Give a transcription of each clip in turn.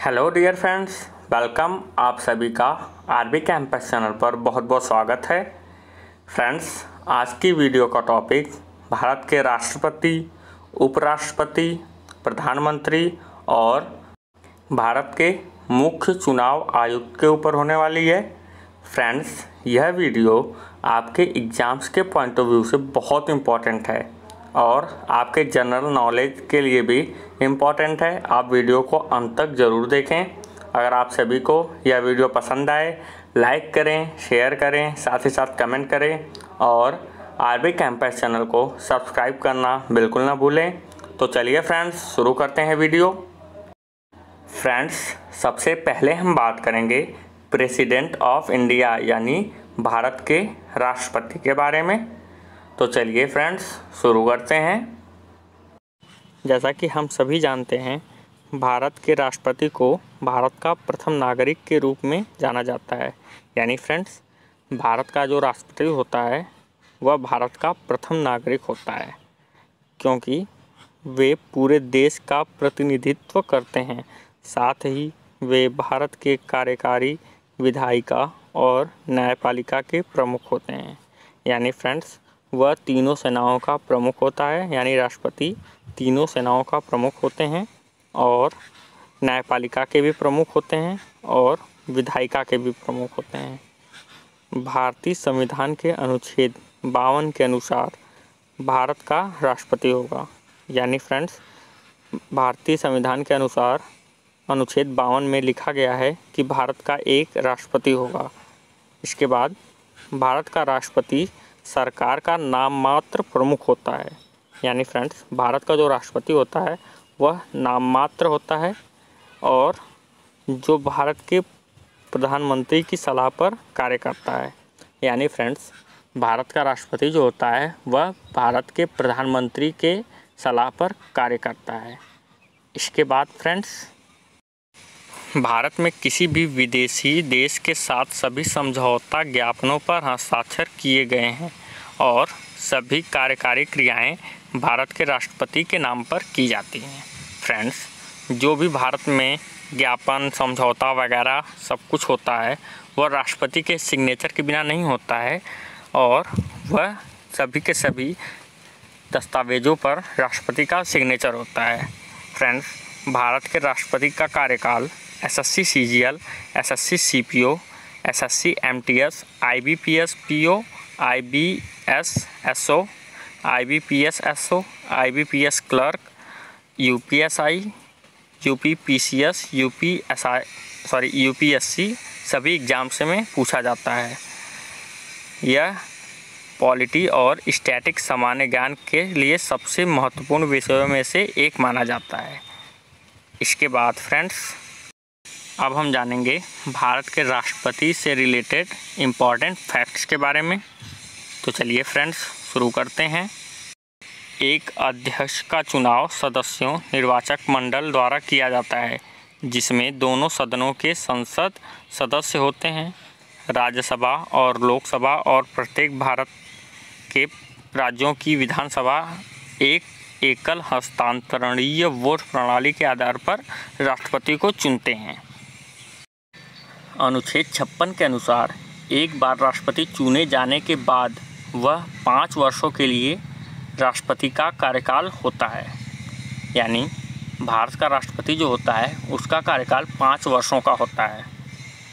Hello dear friends, welcome. आप सभी का आरबी कैंपस चैनल पर बहुत बहुत स्वागत है। फ्रेंड्स, आज की वीडियो का टॉपिक भारत के राष्ट्रपति, उपराष्ट्रपति, प्रधानमंत्री और भारत के मुख्य चुनाव आयुक्त के ऊपर होने वाली है। फ्रेंड्स, यह वीडियो आपके एग्ज़ाम्स के पॉइंट ऑफ व्यू से बहुत इम्पॉर्टेंट है और आपके जनरल नॉलेज के लिए भी इम्पॉर्टेंट है। आप वीडियो को अंत तक ज़रूर देखें। अगर आप सभी को यह वीडियो पसंद आए, लाइक करें, शेयर करें, साथ ही साथ कमेंट करें और आरबी कैंपस चैनल को सब्सक्राइब करना बिल्कुल ना भूलें। तो चलिए फ्रेंड्स, शुरू करते हैं वीडियो। फ्रेंड्स, सबसे पहले हम बात करेंगे प्रेसिडेंट ऑफ इंडिया यानी भारत के राष्ट्रपति के बारे में। तो चलिए फ्रेंड्स, शुरू करते हैं। जैसा कि हम सभी जानते हैं, भारत के राष्ट्रपति को भारत का प्रथम नागरिक के रूप में जाना जाता है। यानी फ्रेंड्स, भारत का जो राष्ट्रपति होता है वह भारत का प्रथम नागरिक होता है, क्योंकि वे पूरे देश का प्रतिनिधित्व करते हैं। साथ ही वे भारत के कार्यकारी, विधायिका और न्यायपालिका के प्रमुख होते हैं। यानी फ्रेंड्स, वह तीनों सेनाओं का प्रमुख होता है। यानी राष्ट्रपति तीनों सेनाओं का प्रमुख होते हैं और न्यायपालिका के भी प्रमुख होते हैं और विधायिका के भी प्रमुख होते हैं। भारतीय संविधान के अनुच्छेद 52 के अनुसार भारत का राष्ट्रपति होगा। यानी फ्रेंड्स, भारतीय संविधान के अनुसार अनुच्छेद 52 में लिखा गया है कि भारत का एक राष्ट्रपति होगा। इसके बाद भारत का राष्ट्रपति सरकार का नाममात्र प्रमुख होता है। यानी फ्रेंड्स, भारत का जो राष्ट्रपति होता है वह नाममात्र होता है और जो भारत के प्रधानमंत्री की सलाह पर कार्य करता है। यानी फ्रेंड्स, भारत का राष्ट्रपति जो होता है वह भारत के प्रधानमंत्री के सलाह पर कार्य करता है। इसके बाद फ्रेंड्स, भारत में किसी भी विदेशी देश के साथ सभी समझौता ज्ञापनों पर हस्ताक्षर किए गए हैं और सभी कार्यकारी क्रियाएं भारत के राष्ट्रपति के नाम पर की जाती हैं। फ्रेंड्स, जो भी भारत में ज्ञापन, समझौता वगैरह सब कुछ होता है वह राष्ट्रपति के सिग्नेचर के बिना नहीं होता है और वह सभी के सभी दस्तावेजों पर राष्ट्रपति का सिग्नेचर होता है। फ्रेंड्स, भारत के राष्ट्रपति का कार्यकाल SSC CGL, SSC CPO, SSC MTS, IBPS PO, IBS SO, IBPS SO, IBPS Clerk, UPSI, UPPCS, UPSC सभी एग्जाम से में पूछा जाता है। यह पॉलिटी और स्टैटिक सामान्य ज्ञान के लिए सबसे महत्वपूर्ण विषयों में से एक माना जाता है। इसके बाद फ्रेंड्स, अब हम जानेंगे भारत के राष्ट्रपति से रिलेटेड इम्पॉर्टेंट फैक्ट्स के बारे में। तो चलिए फ्रेंड्स, शुरू करते हैं। एक अध्यक्ष का चुनाव सदस्यों, निर्वाचक मंडल द्वारा किया जाता है, जिसमें दोनों सदनों के संसद सदस्य होते हैं। राज्यसभा और लोकसभा और प्रत्येक भारत के राज्यों की विधानसभा एक एकल हस्तांतरणीय वोट प्रणाली के आधार पर राष्ट्रपति को चुनते हैं। अनुच्छेद 56 के अनुसार एक बार राष्ट्रपति चुने जाने के बाद वह 5 वर्षों के लिए राष्ट्रपति का कार्यकाल होता है। यानी भारत का राष्ट्रपति जो होता है उसका कार्यकाल 5 वर्षों का होता है।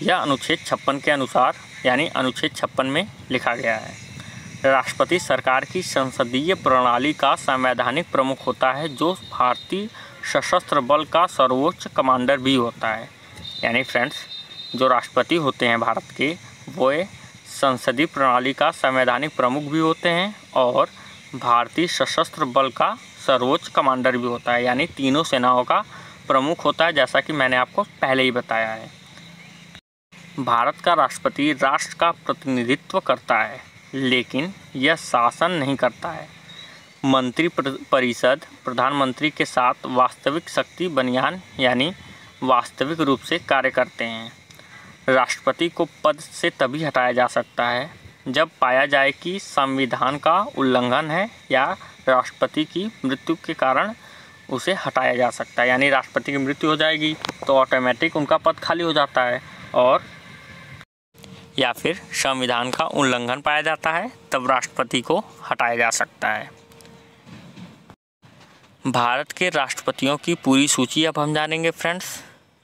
यह अनुच्छेद 56 के अनुसार यानी अनुच्छेद 56 में लिखा गया है। राष्ट्रपति सरकार की संसदीय प्रणाली का संवैधानिक प्रमुख होता है, जो भारतीय सशस्त्र बल का सर्वोच्च कमांडर भी होता है। यानी फ्रेंड्स, जो राष्ट्रपति होते हैं भारत के, वे संसदीय प्रणाली का संवैधानिक प्रमुख भी होते हैं और भारतीय सशस्त्र बल का सर्वोच्च कमांडर भी होता है। यानी तीनों सेनाओं का प्रमुख होता है, जैसा कि मैंने आपको पहले ही बताया है। भारत का राष्ट्रपति राष्ट्र का प्रतिनिधित्व करता है, लेकिन यह शासन नहीं करता है। मंत्री परिषद प्रधानमंत्री के साथ वास्तविक शक्ति बनियान यानी वास्तविक रूप से कार्य करते हैं। राष्ट्रपति को पद से तभी हटाया जा सकता है जब पाया जाए कि संविधान का उल्लंघन है या राष्ट्रपति की मृत्यु के कारण उसे हटाया जा सकता है। यानी राष्ट्रपति की मृत्यु हो जाएगी तो ऑटोमेटिक उनका पद खाली हो जाता है, और या फिर संविधान का उल्लंघन पाया जाता है तब राष्ट्रपति को हटाया जा सकता है। भारत के राष्ट्रपतियों की पूरी सूची अब हम जानेंगे फ्रेंड्स।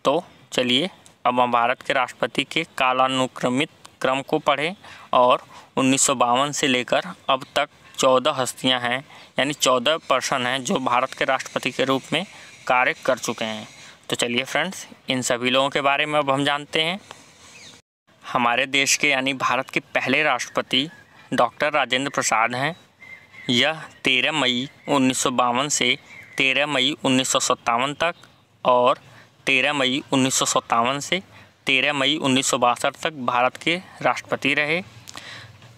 तो चलिए अब हम भारत के राष्ट्रपति के कालानुक्रमित क्रम को पढ़ें, और 1952 से लेकर अब तक 14 हस्तियां हैं, यानी 14 पर्सन हैं जो भारत के राष्ट्रपति के रूप में कार्य कर चुके हैं। तो चलिए फ्रेंड्स, इन सभी लोगों के बारे में अब हम जानते हैं। हमारे देश के यानी भारत के पहले राष्ट्रपति डॉक्टर राजेंद्र प्रसाद हैं। यह 13 मई 1952 से 13 मई 1957 तक और 13 मई 1957 से 13 मई 1962 तक भारत के राष्ट्रपति रहे।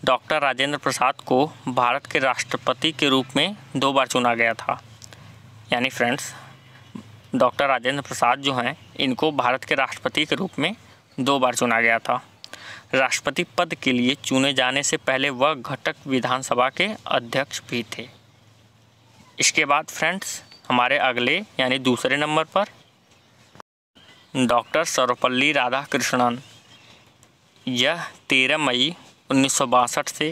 डॉक्टर राजेंद्र प्रसाद को भारत के राष्ट्रपति के रूप में 2 बार चुना गया था। यानी फ्रेंड्स, डॉक्टर राजेंद्र प्रसाद जो हैं इनको भारत के राष्ट्रपति के रूप में 2 बार चुना गया था। राष्ट्रपति पद के लिए चुने जाने से पहले वह घटक विधानसभा के अध्यक्ष भी थे। इसके बाद फ्रेंड्स, हमारे अगले यानी दूसरे नंबर पर डॉक्टर सर्वपल्ली राधाकृष्णन। यह 13 मई 1962 से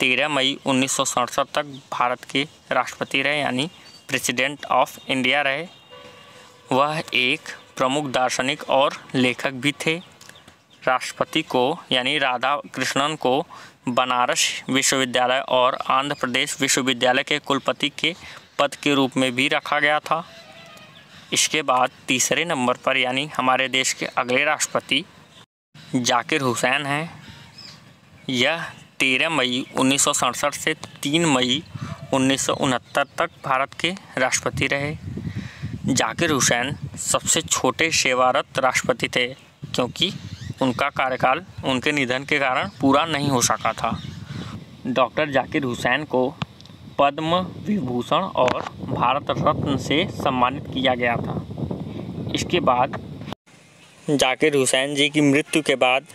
13 मई 1967 तक भारत के राष्ट्रपति रहे, यानी प्रेसिडेंट ऑफ इंडिया रहे। वह एक प्रमुख दार्शनिक और लेखक भी थे। राष्ट्रपति को यानी राधा कृष्णन को बनारस विश्वविद्यालय और आंध्र प्रदेश विश्वविद्यालय के कुलपति के पद के रूप में भी रखा गया था। इसके बाद तीसरे नंबर पर यानी हमारे देश के अगले राष्ट्रपति जाकिर हुसैन हैं। यह 13 मई 1967 से 3 मई 1969 तक भारत के राष्ट्रपति रहे। जाकिर हुसैन सबसे छोटे सेवारत राष्ट्रपति थे, क्योंकि उनका कार्यकाल उनके निधन के कारण पूरा नहीं हो सका था। डॉक्टर जाकिर हुसैन को पद्म विभूषण और भारत रत्न से सम्मानित किया गया था। इसके बाद जाकिर हुसैन जी की मृत्यु के बाद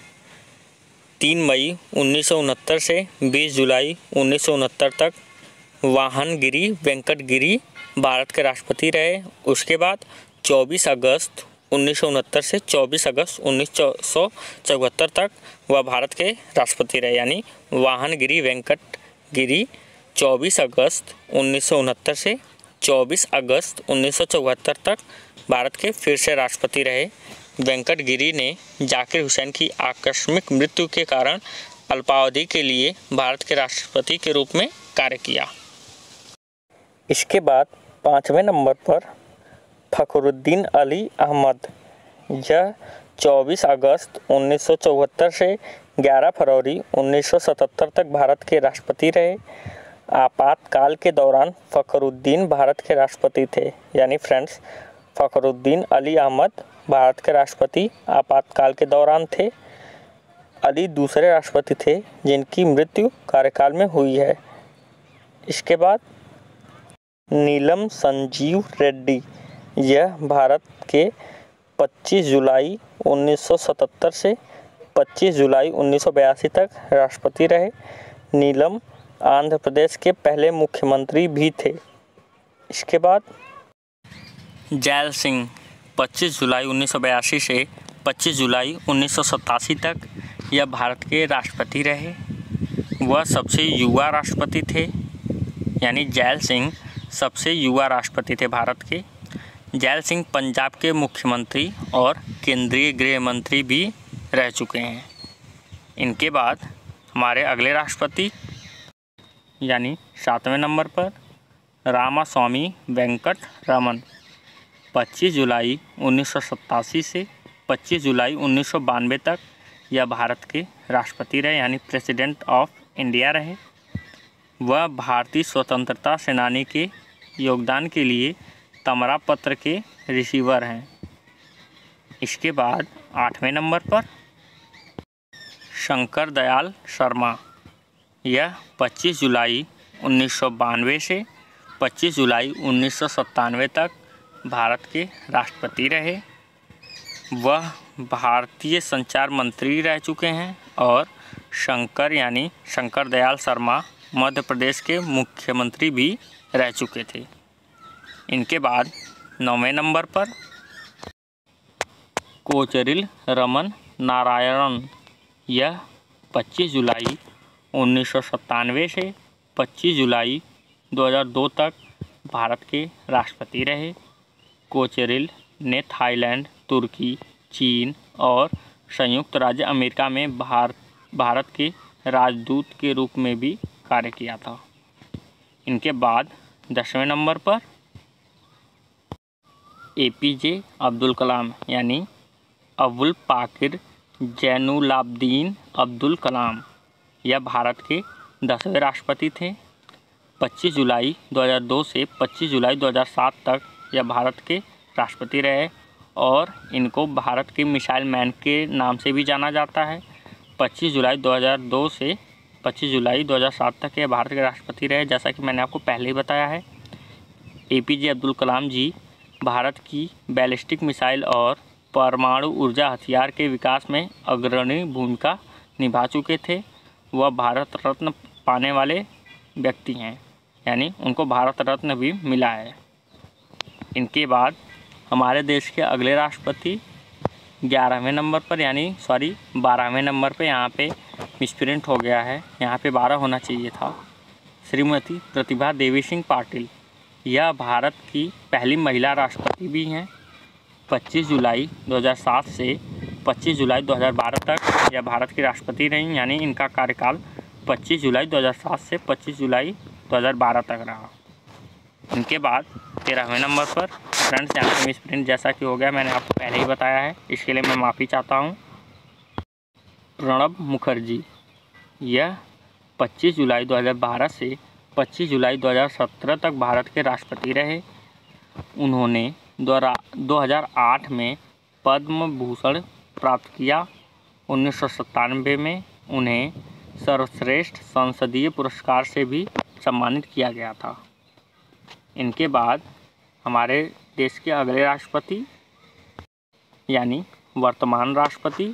3 मई 1969 से 20 जुलाई 1969 तक वराहगिरी वेंकटगिरी भारत के राष्ट्रपति रहे। उसके बाद 24 अगस्त 1969 से 24 अगस्त 1974 तक वह भारत के राष्ट्रपति रहे। यानी वराहगिरी वेंकटगिरी 24 अगस्त 1969 से 24 अगस्त 1974 तक भारत के फिर से राष्ट्रपति रहे। वेंकटगिरी ने जाकिर हुसैन की आकस्मिक मृत्यु के कारण अल्पावधि के लिए भारत के राष्ट्रपति के रूप में कार्य किया। इसके बाद 5वें नंबर पर फखरुद्दीन अली अहमद। यह 24 अगस्त 1974 से 11 फरवरी 1977 तक भारत के राष्ट्रपति रहे। आपातकाल के दौरान फखरुद्दीन भारत के राष्ट्रपति थे। यानी फ्रेंड्स, फखरुद्दीन अली अहमद भारत के राष्ट्रपति आपातकाल के दौरान थे। अली दूसरे राष्ट्रपति थे जिनकी मृत्यु कार्यकाल में हुई है। इसके बाद नीलम संजीव रेड्डी। यह भारत के 25 जुलाई 1977 से 25 जुलाई 1982 तक राष्ट्रपति रहे। नीलम आंध्र प्रदेश के पहले मुख्यमंत्री भी थे। इसके बाद जैल सिंह 25 जुलाई 1982 से 25 जुलाई 1987 तक यह भारत के राष्ट्रपति रहे। वह सबसे युवा राष्ट्रपति थे। यानी जैल सिंह सबसे युवा राष्ट्रपति थे भारत के। जैल सिंह पंजाब के मुख्यमंत्री और केंद्रीय गृह मंत्री भी रह चुके हैं। इनके बाद हमारे अगले राष्ट्रपति यानी 7वें नंबर पर रामा स्वामी वेंकट रमन। 25 जुलाई 1987 से 25 जुलाई 1992 तक यह भारत के राष्ट्रपति रहे, यानी प्रेसिडेंट ऑफ इंडिया रहे। वह भारतीय स्वतंत्रता सेनानी के योगदान के लिए तमरा पत्र के रिसीवर हैं। इसके बाद 8वें नंबर पर शंकर दयाल शर्मा। यह 25 जुलाई 1992 से 25 जुलाई 1997 तक भारत के राष्ट्रपति रहे। वह भारतीय संचार मंत्री रह चुके हैं, और शंकर यानी शंकर दयाल शर्मा मध्य प्रदेश के मुख्यमंत्री भी रह चुके थे। इनके बाद 9वें नंबर पर कोचरिल रमन नारायण, यह 25 जुलाई 1997 से 25 जुलाई 2002 तक भारत के राष्ट्रपति रहे। कोचरिल ने थाईलैंड, तुर्की, चीन और संयुक्त राज्य अमेरिका में भारत के राजदूत के रूप में भी कार्य किया था। इनके बाद 10वें नंबर पर एपीजे अब्दुल कलाम यानी अबुल पाकिर जैनुलाब्दीन अब्दुल कलाम, यह भारत के 10वें राष्ट्रपति थे। 25 जुलाई 2002 से 25 जुलाई 2007 तक यह भारत के राष्ट्रपति रहे और इनको भारत के मिसाइल मैन के नाम से भी जाना जाता है। 25 जुलाई 2002 से 25 जुलाई 2007 तक यह भारत के राष्ट्रपति रहे। जैसा कि मैंने आपको पहले ही बताया है, एपीजे अब्दुल कलाम जी भारत की बैलिस्टिक मिसाइल और परमाणु ऊर्जा हथियार के विकास में अग्रणी भूमिका निभा चुके थे। वह भारत रत्न पाने वाले व्यक्ति हैं, यानी उनको भारत रत्न भी मिला है। इनके बाद हमारे देश के अगले राष्ट्रपति 11वें नंबर पर, यानी 12वें नंबर पर, यहाँ पे मिसप्रिंट हो गया है, यहाँ पे 12 होना चाहिए था, श्रीमती प्रतिभा देवी सिंह पाटिल, यह भारत की पहली महिला राष्ट्रपति भी हैं। 25 जुलाई 2007 से 25 जुलाई 2012 तक यह भारत की राष्ट्रपति रहीं, यानी इनका कार्यकाल 25 जुलाई 2007 से 25 जुलाई 2012 तक रहा। इनके बाद 13वें नंबर पर, फ्रेंड्स यहाँ पर मिसप्रिंट जैसा कि हो गया, मैंने आपको पहले ही बताया है, इसके लिए मैं माफ़ी चाहता हूँ। प्रणब मुखर्जी, यह 25 जुलाई 2012 से 25 जुलाई 2017 तक भारत के राष्ट्रपति रहे। उन्होंने 2008 में पद्म भूषण प्राप्त किया। 1997 में उन्हें सर्वश्रेष्ठ संसदीय पुरस्कार से भी सम्मानित किया गया था। इनके बाद हमारे देश के अगले राष्ट्रपति, यानी वर्तमान राष्ट्रपति,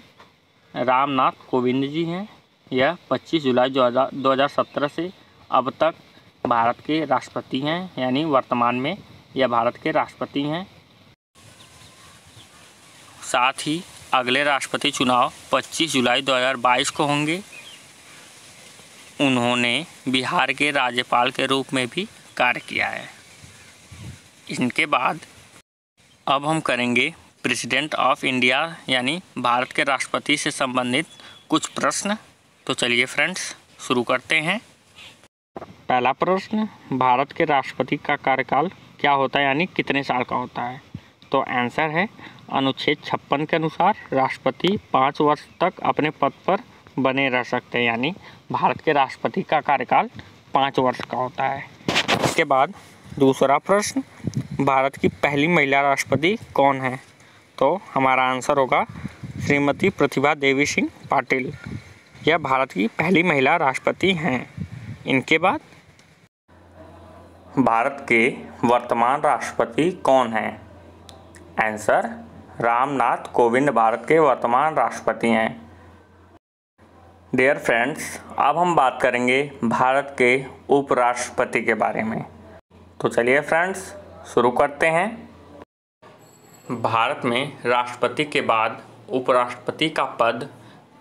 रामनाथ कोविंद जी हैं। यह 25 जुलाई 2017 से अब तक भारत के राष्ट्रपति हैं, यानी वर्तमान में यह भारत के राष्ट्रपति हैं। साथ ही अगले राष्ट्रपति चुनाव 25 जुलाई 2022 को होंगे। उन्होंने बिहार के राज्यपाल के रूप में भी कार्य किया है। इनके बाद अब हम करेंगे प्रेसिडेंट ऑफ इंडिया, यानी भारत के राष्ट्रपति से संबंधित कुछ प्रश्न। तो चलिए फ्रेंड्स शुरू करते हैं। पहला प्रश्न, भारत के राष्ट्रपति का कार्यकाल क्या होता है, यानी कितने साल का होता है? तो आंसर है, अनुच्छेद 56 के अनुसार राष्ट्रपति 5 वर्ष तक अपने पद पर बने रह सकते हैं, यानी भारत के राष्ट्रपति का कार्यकाल 5 वर्ष का होता है। इसके बाद दूसरा प्रश्न, भारत की पहली महिला राष्ट्रपति कौन है? तो हमारा आंसर होगा श्रीमती प्रतिभा देवी सिंह पाटिल, यह भारत की पहली महिला राष्ट्रपति हैं। इनके बाद भारत के वर्तमान राष्ट्रपति कौन हैं? आंसर, रामनाथ कोविंद भारत के वर्तमान राष्ट्रपति हैं। डियर फ्रेंड्स, अब हम बात करेंगे भारत के उपराष्ट्रपति के बारे में। तो चलिए फ्रेंड्स शुरू करते हैं। भारत में राष्ट्रपति के बाद उपराष्ट्रपति का पद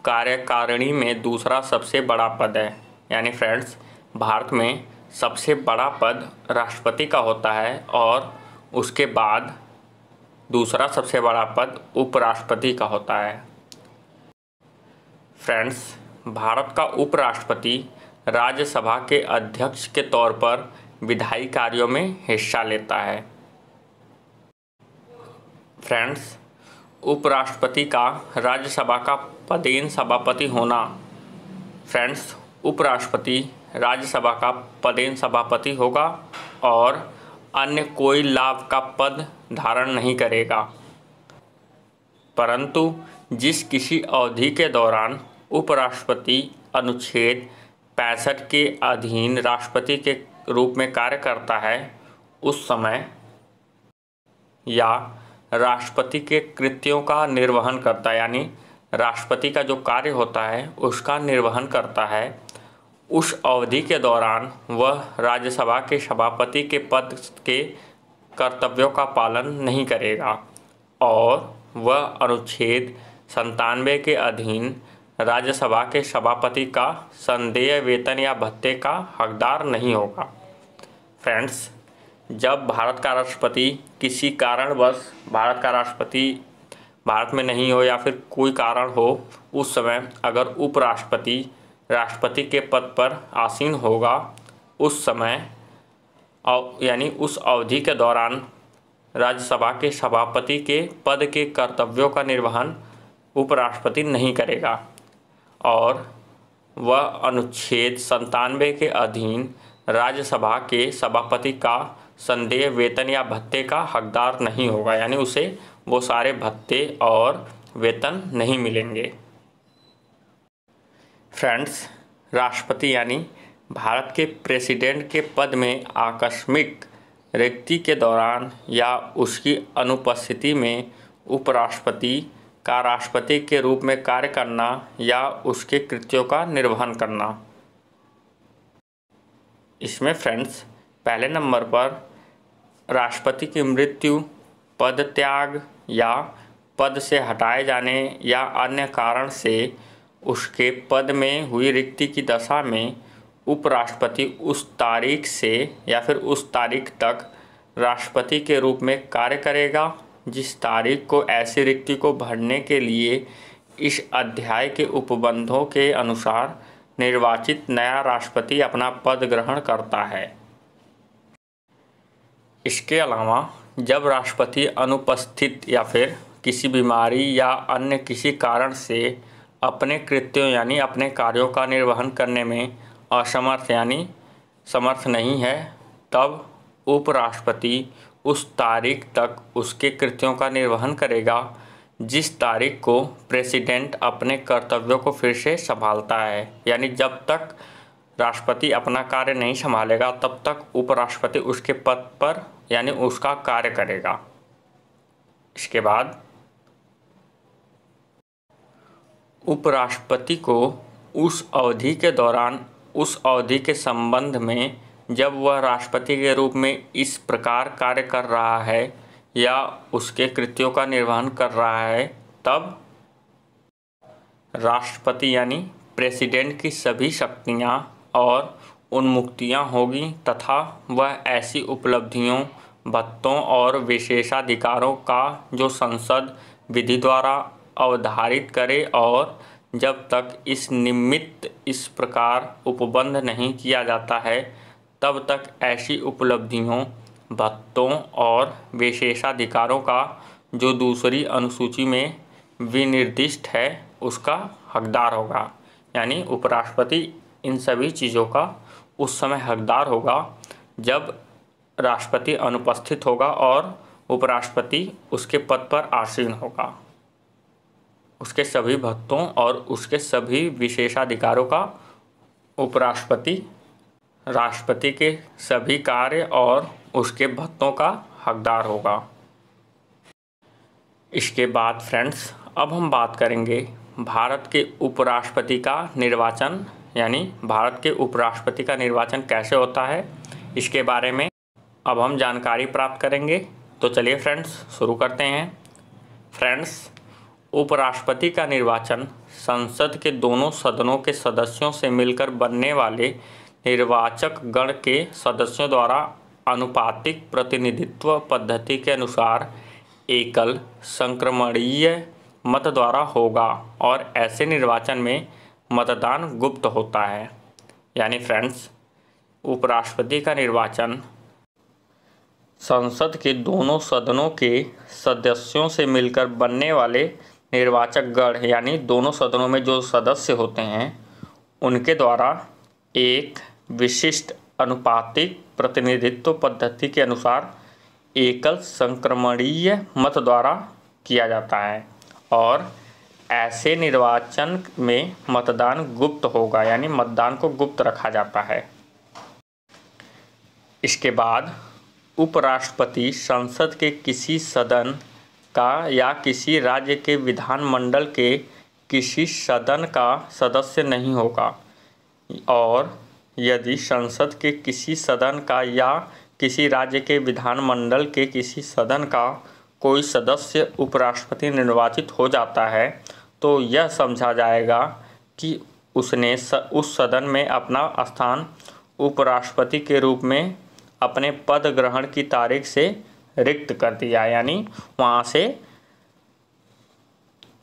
कार्यकारिणी में दूसरा सबसे बड़ा पद है, यानी फ्रेंड्स भारत में सबसे बड़ा पद राष्ट्रपति का होता है और उसके बाद दूसरा सबसे बड़ा पद उपराष्ट्रपति का होता है। फ्रेंड्स, भारत का उपराष्ट्रपति राज्यसभा के अध्यक्ष के तौर पर विधायी कार्यों में हिस्सा लेता है। फ्रेंड्स, उपराष्ट्रपति का राज्यसभा का पदेन सभापति होना, फ्रेंड्स उपराष्ट्रपति राज्यसभा का पदेन सभापति होगा और अन्य कोई लाभ का पद धारण नहीं करेगा, परंतु जिस किसी अवधि के दौरान उपराष्ट्रपति अनुच्छेद 65 के अधीन राष्ट्रपति के रूप में कार्य करता है, उस समय या राष्ट्रपति के कृत्यों का निर्वहन करता है, यानी राष्ट्रपति का जो कार्य होता है उसका निर्वहन करता है, उस अवधि के दौरान वह राज्यसभा के सभापति के पद के कर्तव्यों का पालन नहीं करेगा और वह अनुच्छेद 97 के अधीन राज्यसभा के सभापति का संदेय वेतन या भत्ते का हकदार नहीं होगा। फ्रेंड्स, जब भारत का राष्ट्रपति किसी कारणवश भारत में नहीं हो या फिर कोई कारण हो, उस समय अगर उपराष्ट्रपति राष्ट्रपति के पद पर आसीन होगा, उस समय यानी उस अवधि के दौरान राज्यसभा के सभापति के पद के कर्तव्यों का निर्वहन उपराष्ट्रपति नहीं करेगा और वह अनुच्छेद 97 के अधीन राज्यसभा के सभापति का संदेय वेतन या भत्ते का हकदार नहीं होगा, यानी उसे वो सारे भत्ते और वेतन नहीं मिलेंगे। फ्रेंड्स, राष्ट्रपति यानी भारत के प्रेसिडेंट के पद में आकस्मिक रिक्ति के दौरान या उसकी अनुपस्थिति में उपराष्ट्रपति का राष्ट्रपति के रूप में कार्य करना या उसके कृत्यों का निर्वहन करना। इसमें फ्रेंड्स, पहले नंबर पर राष्ट्रपति की मृत्यु, पद त्याग या पद से हटाए जाने या अन्य कारण से उसके पद में हुई रिक्ति की दशा में उपराष्ट्रपति उस तारीख से या फिर उस तारीख तक राष्ट्रपति के रूप में कार्य करेगा जिस तारीख को ऐसी रिक्ति को भरने के लिए इस अध्याय के उपबंधों के अनुसार निर्वाचित नया राष्ट्रपति अपना पद ग्रहण करता है। इसके अलावा जब राष्ट्रपति अनुपस्थित या फिर किसी बीमारी या अन्य किसी कारण से अपने कृत्यों यानी अपने कार्यों का निर्वहन करने में असमर्थ यानी समर्थ नहीं है, तब उपराष्ट्रपति उस तारीख तक उसके कृत्यों का निर्वहन करेगा जिस तारीख को प्रेसिडेंट अपने कर्तव्यों को फिर से संभालता है, यानी जब तक राष्ट्रपति अपना कार्य नहीं संभालेगा तब तक उपराष्ट्रपति उसके पद पर यानी उसका कार्य करेगा। इसके बाद उपराष्ट्रपति को उस अवधि के दौरान उस अवधि के संबंध में जब वह राष्ट्रपति के रूप में इस प्रकार कार्य कर रहा है या उसके कृत्यों का निर्वहन कर रहा है, तब राष्ट्रपति यानी प्रेसिडेंट की सभी शक्तियां और उन्मुक्तियां होगी तथा वह ऐसी उपलब्धियों, भत्तों और विशेषाधिकारों का जो संसद विधि द्वारा अवधारित करे और जब तक इस निमित्त इस प्रकार उपबंध नहीं किया जाता है तब तक ऐसी उपलब्धियों, भत्तों और विशेषाधिकारों का जो दूसरी अनुसूची में विनिर्दिष्ट है उसका हकदार होगा, यानी उपराष्ट्रपति इन सभी चीज़ों का उस समय हकदार होगा जब राष्ट्रपति अनुपस्थित होगा और उपराष्ट्रपति उसके पद पर आसीन होगा। उसके सभी भत्तों और उसके सभी विशेषाधिकारों का उपराष्ट्रपति राष्ट्रपति के सभी कार्य और उसके भत्तों का हकदार होगा। इसके बाद फ्रेंड्स, अब हम बात करेंगे भारत के उपराष्ट्रपति का निर्वाचन, यानी भारत के उपराष्ट्रपति का निर्वाचन कैसे होता है, इसके बारे में अब हम जानकारी प्राप्त करेंगे। तो चलिए फ्रेंड्स, शुरू करते हैं। फ्रेंड्स, उपराष्ट्रपति का निर्वाचन संसद के दोनों सदनों के सदस्यों से मिलकर बनने वाले निर्वाचक गण के सदस्यों द्वारा आनुपातिक प्रतिनिधित्व पद्धति के अनुसार एकल संक्रमणीय मत द्वारा होगा और ऐसे निर्वाचन में मतदान गुप्त होता है। यानी फ्रेंड्स, उपराष्ट्रपति का निर्वाचन संसद के दोनों सदनों के सदस्यों से मिलकर बनने वाले निर्वाचक गण यानी दोनों सदनों में जो सदस्य होते हैं उनके द्वारा एक विशिष्ट अनुपातिक प्रतिनिधित्व पद्धति के अनुसार एकल संक्रमणीय मत द्वारा किया जाता है और ऐसे निर्वाचन में मतदान गुप्त होगा, यानी मतदान को गुप्त रखा जाता है। इसके बाद उपराष्ट्रपति संसद के किसी सदन का या किसी राज्य के विधानमंडल के किसी सदन का सदस्य नहीं होगा और यदि संसद के किसी सदन का या किसी राज्य के विधानमंडल के किसी सदन का कोई सदस्य उपराष्ट्रपति निर्वाचित हो जाता है तो यह समझा जाएगा कि उसने उस सदन में अपना स्थान उपराष्ट्रपति के रूप में अपने पद ग्रहण की तारीख से रिक्त कर दिया, यानी वहाँ से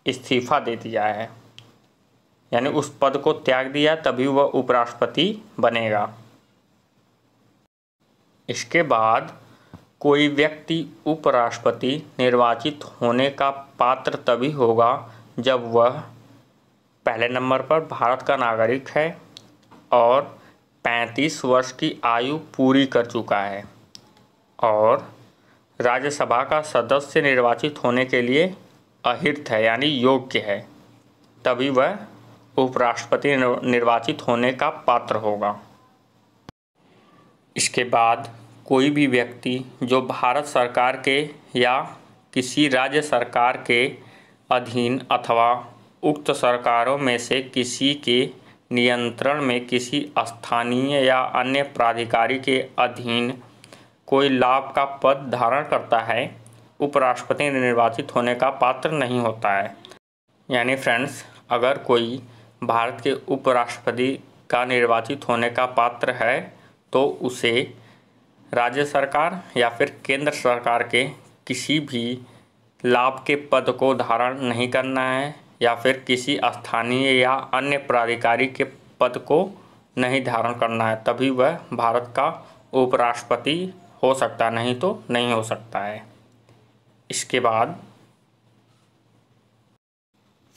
इस्तीफा दे दिया है, यानी उस पद को त्याग दिया, तभी वह उपराष्ट्रपति बनेगा। इसके बाद कोई व्यक्ति उपराष्ट्रपति निर्वाचित होने का पात्र तभी होगा जब वह पहले नंबर पर भारत का नागरिक है और 35 वर्ष की आयु पूरी कर चुका है, और राज्यसभा का सदस्य निर्वाचित होने के लिए अहिर्थ है यानी योग्य है, तभी वह उपराष्ट्रपति निर्वाचित होने का पात्र होगा। इसके बाद कोई भी व्यक्ति जो भारत सरकार के या किसी राज्य सरकार के अधीन अथवा उक्त सरकारों में से किसी के नियंत्रण में किसी स्थानीय या अन्य प्राधिकारी के अधीन कोई लाभ का पद धारण करता है, उपराष्ट्रपति निर्वाचित होने का पात्र नहीं होता है। यानी फ्रेंड्स, अगर कोई भारत के उपराष्ट्रपति का निर्वाचित होने का पात्र है तो उसे राज्य सरकार या फिर केंद्र सरकार के किसी भी लाभ के पद को धारण नहीं करना है या फिर किसी स्थानीय या अन्य प्राधिकारी के पद को नहीं धारण करना है, तभी वह भारत का उपराष्ट्रपति हो सकता, नहीं तो नहीं हो सकता है। इसके बाद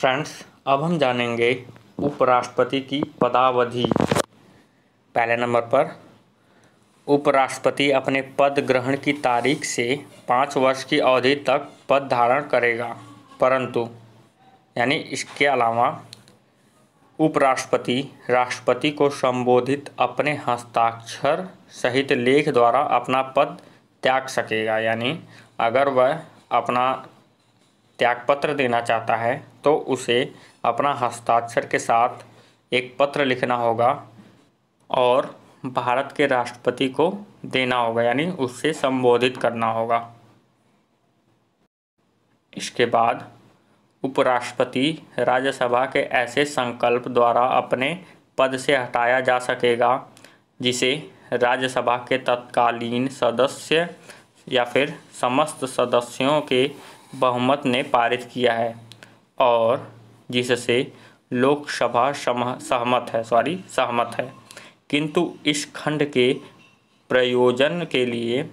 फ्रेंड्स, अब हम जानेंगे उपराष्ट्रपति की पदावधि। पहले नंबर पर उपराष्ट्रपति अपने पद ग्रहण की तारीख से 5 वर्ष की अवधि तक पद धारण करेगा, परंतु यानी इसके अलावा उपराष्ट्रपति राष्ट्रपति को संबोधित अपने हस्ताक्षर सहित लेख द्वारा अपना पद त्याग सकेगा। यानी अगर वह अपना त्यागपत्र देना चाहता है तो उसे अपना हस्ताक्षर के साथ एक पत्र लिखना होगा और भारत के राष्ट्रपति को देना होगा, यानी उससे संबोधित करना होगा। इसके बाद उपराष्ट्रपति राज्यसभा के ऐसे संकल्प द्वारा अपने पद से हटाया जा सकेगा जिसे राज्यसभा के तत्कालीन सदस्य या फिर समस्त सदस्यों के बहुमत ने पारित किया है और जिससे लोकसभा सहमत है, किंतु इस खंड के प्रयोजन के लिए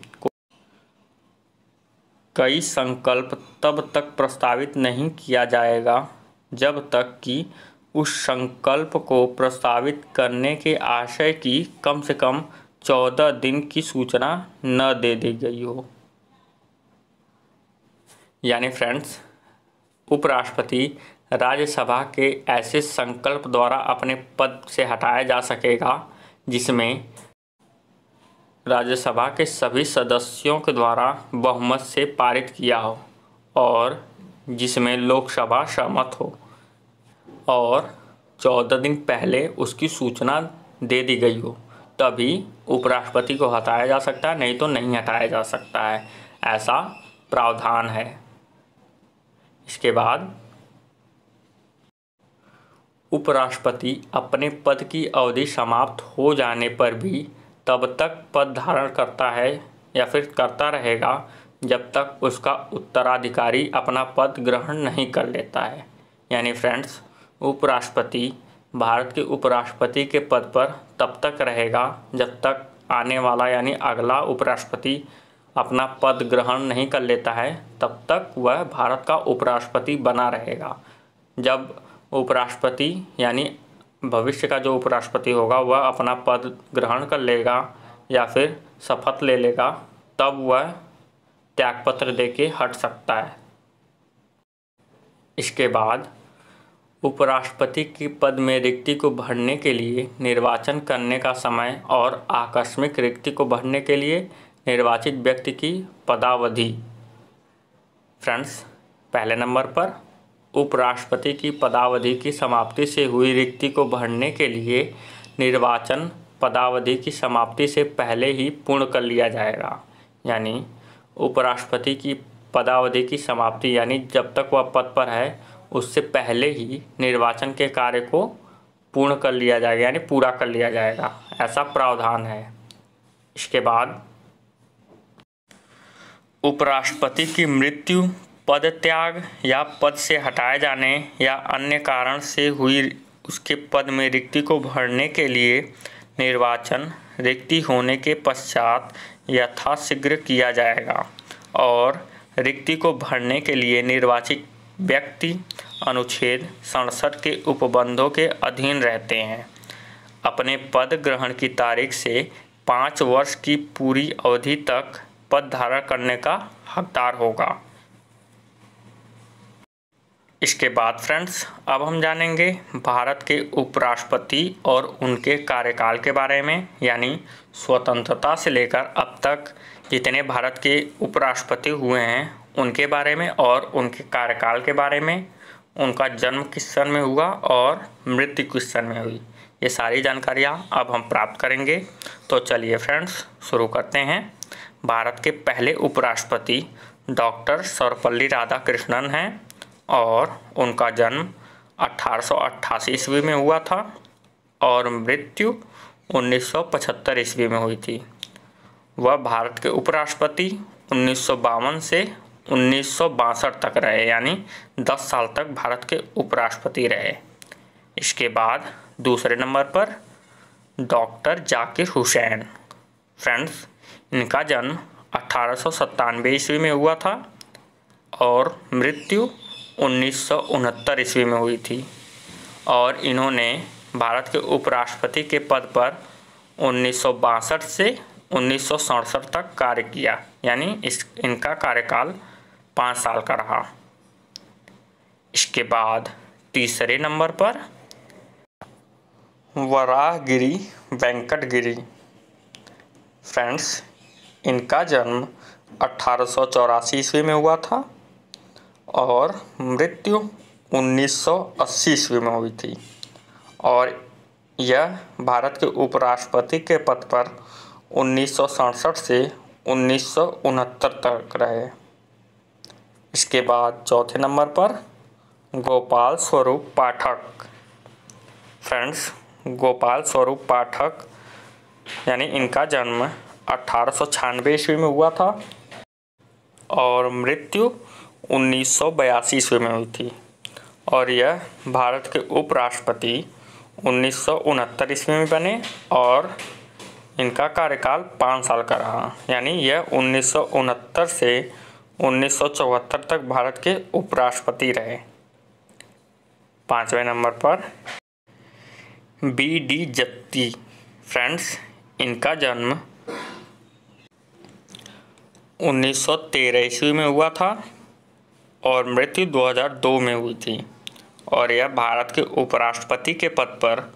कई संकल्प तब तक प्रस्तावित नहीं किया जाएगा जब तक कि उस संकल्प को प्रस्तावित करने के आशय की कम से कम 14 दिन की सूचना न दे दी गई हो। यानी फ्रेंड्स, उपराष्ट्रपति राज्यसभा के ऐसे संकल्प द्वारा अपने पद से हटाया जा सकेगा जिसमें राज्यसभा के सभी सदस्यों के द्वारा बहुमत से पारित किया हो और जिसमें लोकसभा सहमत हो और 14 दिन पहले उसकी सूचना दे दी गई हो, तभी उपराष्ट्रपति को हटाया जा सकता है, नहीं तो नहीं हटाया जा सकता है, ऐसा प्रावधान है। इसके बाद उपराष्ट्रपति अपने पद की अवधि समाप्त हो जाने पर भी तब तक पद धारण करता है या फिर करता रहेगा जब तक उसका उत्तराधिकारी अपना पद ग्रहण नहीं कर लेता है। यानी फ्रेंड्स, उपराष्ट्रपति भारत के उपराष्ट्रपति के पद पर तब तक रहेगा जब तक आने वाला यानी अगला उपराष्ट्रपति अपना पद ग्रहण नहीं कर लेता है, तब तक वह भारत का उपराष्ट्रपति बना रहेगा। जब उपराष्ट्रपति यानी भविष्य का जो उपराष्ट्रपति होगा वह अपना पद ग्रहण कर लेगा या फिर शपथ ले लेगा, तब वह त्यागपत्र देके हट सकता है। इसके बाद उपराष्ट्रपति के पद में रिक्ति को भरने के लिए निर्वाचन करने का समय और आकस्मिक रिक्ति को भरने के लिए निर्वाचित व्यक्ति की पदावधि। फ्रेंड्स, पहले नंबर पर उपराष्ट्रपति की पदावधि की समाप्ति से हुई रिक्ति को भरने के लिए निर्वाचन पदावधि की समाप्ति से पहले ही पूर्ण कर लिया जाएगा। यानी उपराष्ट्रपति की पदावधि की समाप्ति यानी जब तक वह पद पर है उससे पहले ही निर्वाचन के कार्य को पूर्ण कर लिया जाएगा यानी पूरा कर लिया जाएगा, ऐसा प्रावधान है। इसके बाद उपराष्ट्रपति की मृत्यु, पद त्याग या पद से हटाए जाने या अन्य कारण से हुई उसके पद में रिक्ति को भरने के लिए निर्वाचन रिक्ति होने के पश्चात यथाशीघ्र किया जाएगा और रिक्ति को भरने के लिए निर्वाचित व्यक्ति अनुच्छेद 67 के उपबंधों के अधीन रहते हैं। अपने पद ग्रहण की तारीख से 5 वर्ष की पूरी अवधि तक पद धारण करने का हकदार होगा। इसके बाद फ्रेंड्स अब हम जानेंगे भारत के उपराष्ट्रपति और उनके कार्यकाल के बारे में, यानी स्वतंत्रता से लेकर अब तक जितने भारत के उपराष्ट्रपति हुए हैं उनके बारे में और उनके कार्यकाल के बारे में, उनका जन्म किस सन में हुआ और मृत्यु किस सन में हुई, ये सारी जानकारियाँ अब हम प्राप्त करेंगे। तो चलिए फ्रेंड्स शुरू करते हैं। भारत के पहले उपराष्ट्रपति डॉक्टर सर्वपल्ली राधाकृष्णन हैं और उनका जन्म 1888 ईस्वी में हुआ था और मृत्यु 1975 ईस्वी में हुई थी। वह भारत के उपराष्ट्रपति 1952 से 1962 तक रहे, यानी 10 साल तक भारत के उपराष्ट्रपति रहे। इसके बाद दूसरे नंबर पर डॉक्टर जाकिर हुसैन। फ्रेंड्स इनका जन्म 1897 ईस्वी में हुआ था और मृत्यु 1969 ईस्वी में हुई थी और इन्होंने भारत के उपराष्ट्रपति के पद पर 1962 से 1967 तक कार्य किया, यानी इनका कार्यकाल 5 साल का रहा। इसके बाद तीसरे नंबर पर वराहगिरी वेंकटगिरी। फ्रेंड्स इनका जन्म 1884 ईस्वी में हुआ था और मृत्यु 1980 ईस्वी में हुई थी और यह भारत के उपराष्ट्रपति के पद पर 1967 से 1969 तक रहे। इसके बाद चौथे नंबर पर गोपाल स्वरूप पाठक। फ्रेंड्स गोपाल स्वरूप पाठक यानी इनका जन्म 1896 ईस्वी में हुआ था और मृत्यु 1982 ईस्वी में हुई थी और यह भारत के उपराष्ट्रपति 1969 ईस्वी में बने और इनका कार्यकाल 5 साल का रहा, यानी यह 1969 से 1974 तक भारत के उपराष्ट्रपति रहे। पाँचवें नंबर पर बी.डी. जत्ती। फ्रेंड्स इनका जन्म 1913 ईस्वी में हुआ था और मृत्यु 2002 में हुई थी और यह भारत के उपराष्ट्रपति के पद पर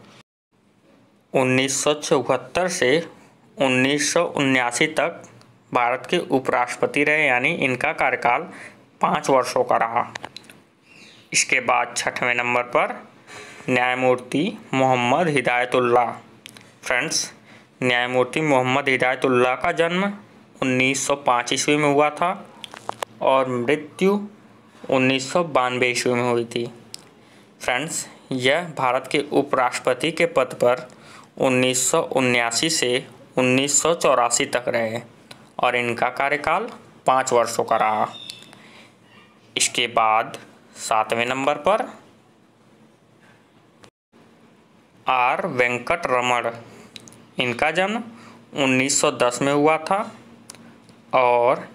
1974 से 1979 तक भारत के उपराष्ट्रपति रहे, यानी इनका कार्यकाल 5 वर्षों का रहा। इसके बाद छठवें नंबर पर न्यायमूर्ति मोहम्मद हिदायतुल्लाह। फ्रेंड्स न्यायमूर्ति मोहम्मद हिदायतुल्लाह का जन्म 1905 ईस्वी में हुआ था और मृत्यु 1992 ईस्वी में हुई थी। फ्रेंड्स यह भारत के उपराष्ट्रपति के पद पर 1979 से 1984 तक रहे और इनका कार्यकाल 5 वर्षों का रहा। इसके बाद सातवें नंबर पर आर वेंकट रमन। इनका जन्म 1910 में हुआ था और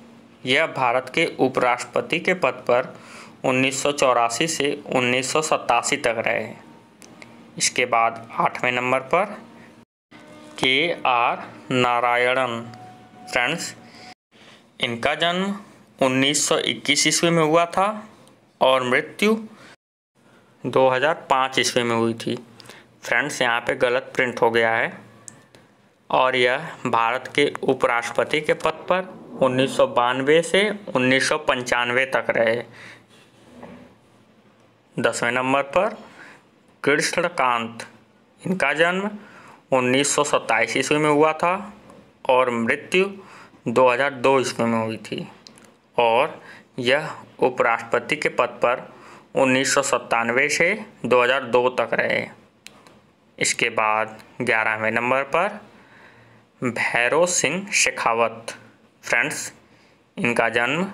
यह भारत के उपराष्ट्रपति के पद पर 1984 से 1987 तक रहे। इसके बाद आठवें नंबर पर के आर नारायणन। फ्रेंड्स इनका जन्म 1921 ईस्वी में हुआ था और मृत्यु 2005 ईस्वी में हुई थी। फ्रेंड्स यहाँ पे गलत प्रिंट हो गया है और यह भारत के उपराष्ट्रपति के पद पर 1992 से 1995 तक रहे। 10वें नंबर पर कृष्णकांत। इनका जन्म 1927 ईस्वी में हुआ था और मृत्यु 2002 ईस्वी में हुई थी और यह उपराष्ट्रपति के पद पर 1997 से 2002 तक रहे। इसके बाद 11वें नंबर पर भैरव सिंह शेखावत। फ्रेंड्स, इनका जन्म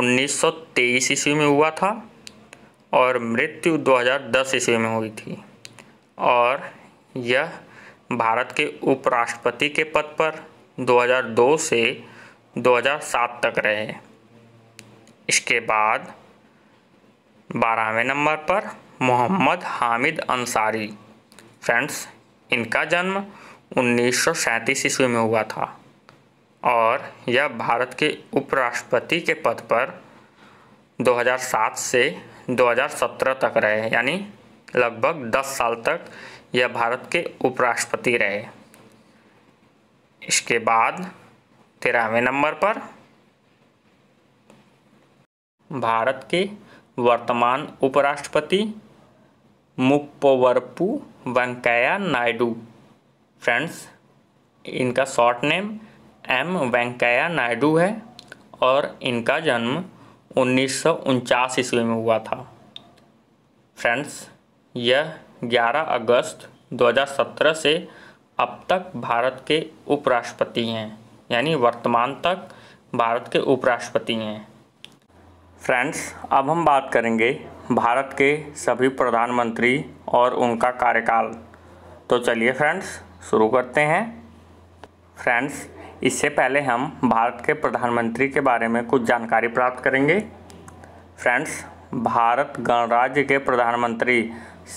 1923 ईस्वी में हुआ था और मृत्यु 2010 ईस्वी में हुई थी और यह भारत के उपराष्ट्रपति के पद पर 2002 से 2007 तक रहे। इसके बाद 12वें नंबर पर मोहम्मद हामिद अंसारी। फ्रेंड्स, इनका जन्म 1937 ईस्वी में हुआ था और यह भारत के उपराष्ट्रपति के पद पर 2007 से 2017 तक रहे, यानी लगभग 10 साल तक यह भारत के उपराष्ट्रपति रहे। इसके बाद 13वें नंबर पर भारत के वर्तमान उपराष्ट्रपति मुपोवरपू वेंकैया नायडू। फ्रेंड्स, इनका short name M Venkaiah Naidu है और इनका जन्म 1949 ईस्वी में हुआ था। फ्रेंड्स, यह 11 अगस्त 2017 से अब तक भारत के उपराष्ट्रपति हैं, यानी वर्तमान तक भारत के उपराष्ट्रपति हैं। फ्रेंड्स, अब हम बात करेंगे भारत के सभी प्रधानमंत्री और उनका कार्यकाल। तो चलिए फ्रेंड्स, शुरू करते हैं। फ्रेंड्स, इससे पहले हम भारत के प्रधानमंत्री के बारे में कुछ जानकारी प्राप्त करेंगे। फ्रेंड्स, भारत गणराज्य के प्रधानमंत्री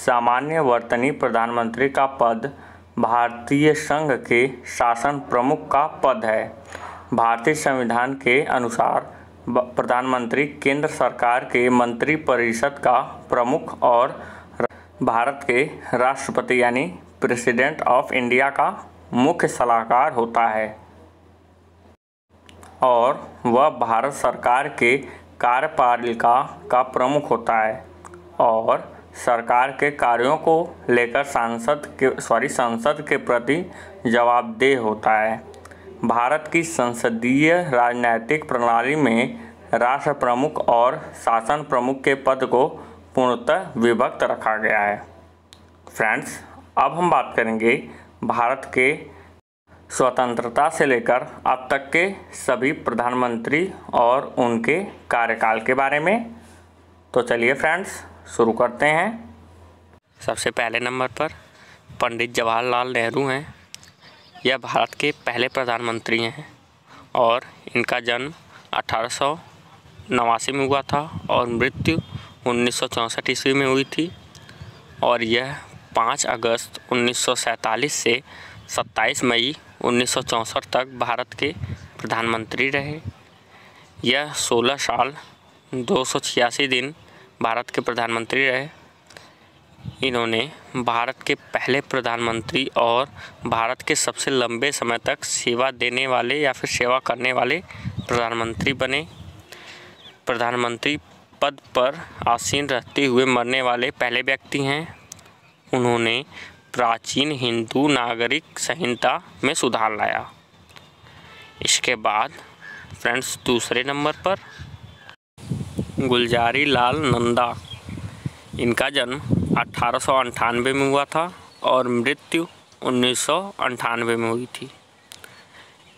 सामान्य वर्तनी प्रधानमंत्री का पद भारतीय संघ के शासन प्रमुख का पद है। भारतीय संविधान के अनुसार प्रधानमंत्री केंद्र सरकार के मंत्रिपरिषद का प्रमुख और भारत के राष्ट्रपति यानी प्रेसिडेंट ऑफ इंडिया का मुख्य सलाहकार होता है और वह भारत सरकार के कार्यपालिका का प्रमुख होता है और सरकार के कार्यों को लेकर संसद के प्रति जवाबदेह होता है। भारत की संसदीय राजनीतिक प्रणाली में राष्ट्र प्रमुख और शासन प्रमुख के पद को पूर्णतः विभक्त रखा गया है। फ्रेंड्स, अब हम बात करेंगे भारत के स्वतंत्रता से लेकर अब तक के सभी प्रधानमंत्री और उनके कार्यकाल के बारे में। तो चलिए फ्रेंड्स, शुरू करते हैं। सबसे पहले नंबर पर पंडित जवाहरलाल नेहरू हैं। यह भारत के पहले प्रधानमंत्री हैं और इनका जन्म 1889 में हुआ था और मृत्यु 1964 ईस्वी में हुई थी और यह 5 अगस्त 1947 से 27 मई 1964 तक भारत के प्रधानमंत्री रहे। यह 16 साल 286 दिन भारत के प्रधानमंत्री रहे। इन्होंने भारत के पहले प्रधानमंत्री और भारत के सबसे लंबे समय तक सेवा देने वाले या फिर सेवा करने वाले प्रधानमंत्री बने। प्रधानमंत्री पद पर आसीन रहते हुए मरने वाले पहले व्यक्ति हैं। उन्होंने प्राचीन हिंदू नागरिक संहिता में सुधार लाया। इसके बाद फ्रेंड्स, दूसरे नंबर पर गुलजारी लाल नंदा। इनका जन्म 1898 में हुआ था और मृत्यु 1998 में हुई थी।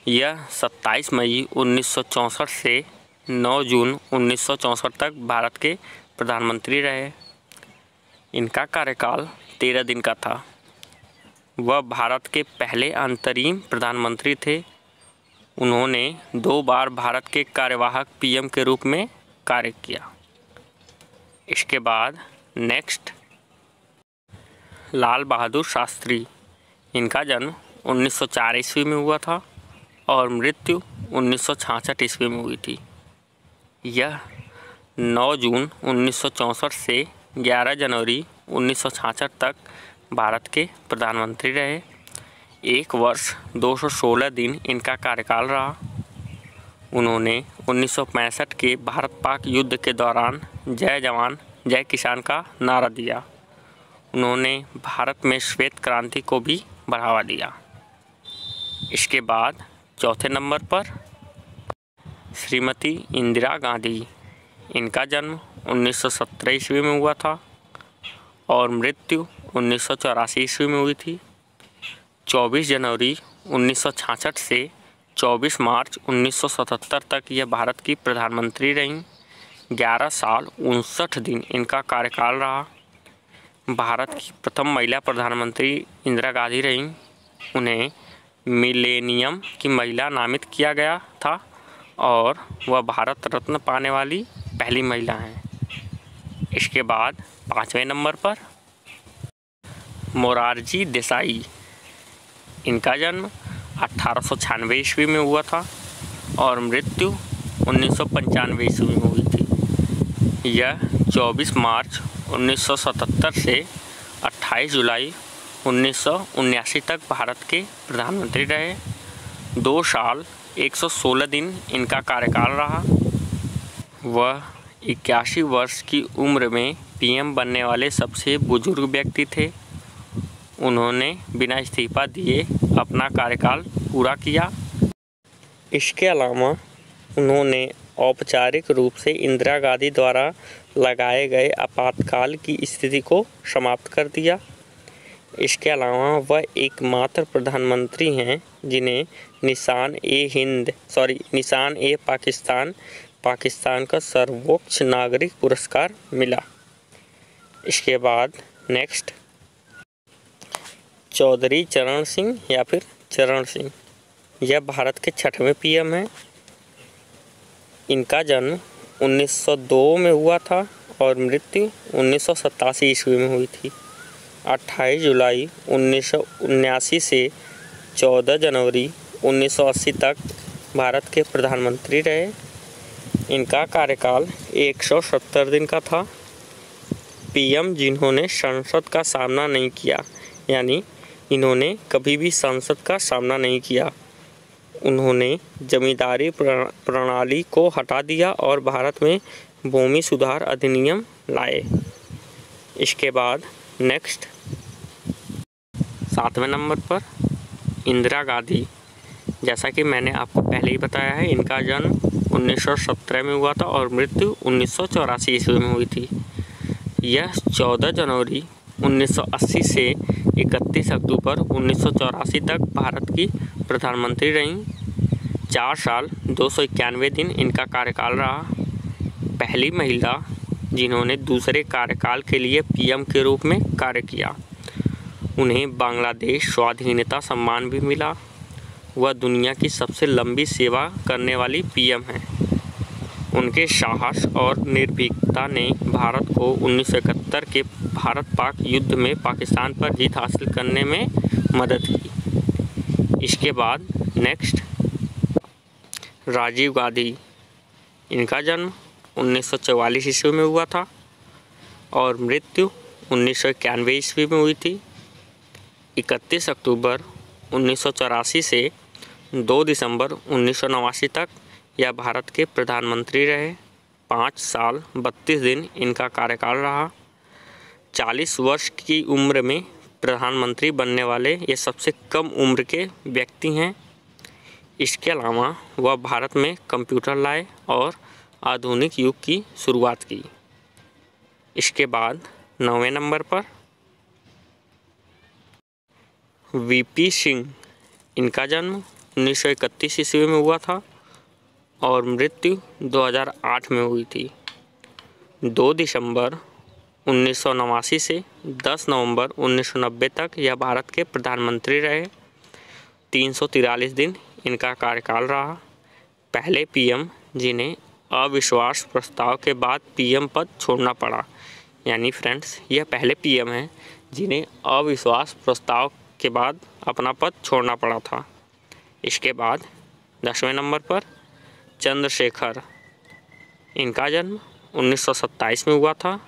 यह 27 मई 1964 से 9 जून 1964 तक भारत के प्रधानमंत्री रहे। इनका कार्यकाल 13 दिन का था। वह भारत के पहले अंतरिम प्रधानमंत्री थे। उन्होंने 2 बार भारत के कार्यवाहक पीएम के रूप में कार्य किया। इसके बाद नेक्स्ट लाल बहादुर शास्त्री। इनका जन्म 1904 ईस्वी में हुआ था और मृत्यु 1966 ईस्वी में हुई थी। यह 9 जून 1964 से 11 जनवरी 1966 तक भारत के प्रधानमंत्री रहे। 1 वर्ष 216 दिन इनका कार्यकाल रहा। उन्होंने 1965 के भारत-पाक युद्ध के दौरान जय जवान जय किसान का नारा दिया। उन्होंने भारत में श्वेत क्रांति को भी बढ़ावा दिया। इसके बाद चौथे नंबर पर श्रीमती इंदिरा गांधी, इनका जन्म 1917 ईस्वी में हुआ था और मृत्यु 1984 ईस्वी में हुई थी। 24 जनवरी 1966 से 24 मार्च 1977 तक यह भारत की प्रधानमंत्री रहीं। 11 साल 59 दिन इनका कार्यकाल रहा। भारत की प्रथम महिला प्रधानमंत्री इंदिरा गांधी रहीं। उन्हें मिलेनियम की महिला नामित किया गया था और वह भारत रत्न पाने वाली पहली महिला हैं। इसके बाद पाँचवें नंबर पर मोरारजी देसाई, इनका जन्म 1896 ईस्वी में हुआ था और मृत्यु 1995 ईस्वी में हुई थी। यह 24 मार्च 1977 से 28 जुलाई 1979 तक भारत के प्रधानमंत्री रहे। 2 साल 116 दिन इनका कार्यकाल रहा। वह 81 वर्ष की उम्र में पीएम बनने वाले सबसे बुजुर्ग व्यक्ति थे। उन्होंने बिना इस्तीफा दिए अपना कार्यकाल पूरा किया। इसके अलावा उन्होंने औपचारिक रूप से इंदिरा गांधी द्वारा लगाए गए आपातकाल की स्थिति को समाप्त कर दिया। इसके अलावा वह एकमात्र प्रधानमंत्री हैं जिन्हें निशान ए पाकिस्तान का सर्वोच्च नागरिक पुरस्कार मिला। इसके बाद नेक्स्ट चौधरी चरण सिंह या फिर चरण सिंह, यह भारत के 6वें पीएम हैं। इनका जन्म 1902 में हुआ था और मृत्यु 1987 ईस्वी में हुई थी। 28 जुलाई 1979 से 14 जनवरी 1980 तक भारत के प्रधानमंत्री रहे। इनका कार्यकाल 170 दिन का था। पीएम जिन्होंने संसद का सामना नहीं किया, यानी इन्होंने कभी भी संसद का सामना नहीं किया। उन्होंने जमींदारी प्रणाली को हटा दिया और भारत में भूमि सुधार अधिनियम लाए। इसके बाद नेक्स्ट 7वें नंबर पर इंदिरा गांधी, जैसा कि मैंने आपको पहले ही बताया है, इनका जन्म 1917 में हुआ था और मृत्यु 1984 ईस्वी में हुई थी। यह 14 जनवरी 1980 से 31 अक्टूबर 1984 तक भारत की प्रधानमंत्री रहीं। 4 साल 291 दिन इनका कार्यकाल रहा। पहली महिला जिन्होंने दूसरे कार्यकाल के लिए पीएम के रूप में कार्य किया। उन्हें बांग्लादेश स्वाधीनता सम्मान भी मिला। वह दुनिया की सबसे लंबी सेवा करने वाली पीएम हैं। उनके साहस और निर्भीकता ने भारत को 1971 के भारत पाक युद्ध में पाकिस्तान पर जीत हासिल करने में मदद की। इसके बाद नेक्स्ट राजीव गांधी, इनका जन्म 1944 ईस्वी में हुआ था और मृत्यु 1991 ईस्वी में हुई थी। 31 अक्टूबर 1984 से 2 दिसंबर 1989 तक यह भारत के प्रधानमंत्री रहे। 5 साल 32 दिन इनका कार्यकाल रहा। 40 वर्ष की उम्र में प्रधानमंत्री बनने वाले ये सबसे कम उम्र के व्यक्ति हैं। इसके अलावा वह भारत में कंप्यूटर लाए और आधुनिक युग की शुरुआत की। इसके बाद 9वें नंबर पर वीपी सिंह, इनका जन्म 1931 ईस्वी में हुआ था और मृत्यु 2008 में हुई थी। 2 दिसंबर 1989 से 10 नवंबर 1990 तक यह भारत के प्रधानमंत्री रहे। 343 दिन इनका कार्यकाल रहा। पहले पीएम जिन्हें अविश्वास प्रस्ताव के बाद पीएम पद छोड़ना पड़ा, यानी फ्रेंड्स यह पहले पीएम हैं जिन्हें अविश्वास प्रस्ताव के बाद अपना पद छोड़ना पड़ा था। इसके बाद 10वें नंबर पर चंद्रशेखर, इनका जन्म 1927 में हुआ था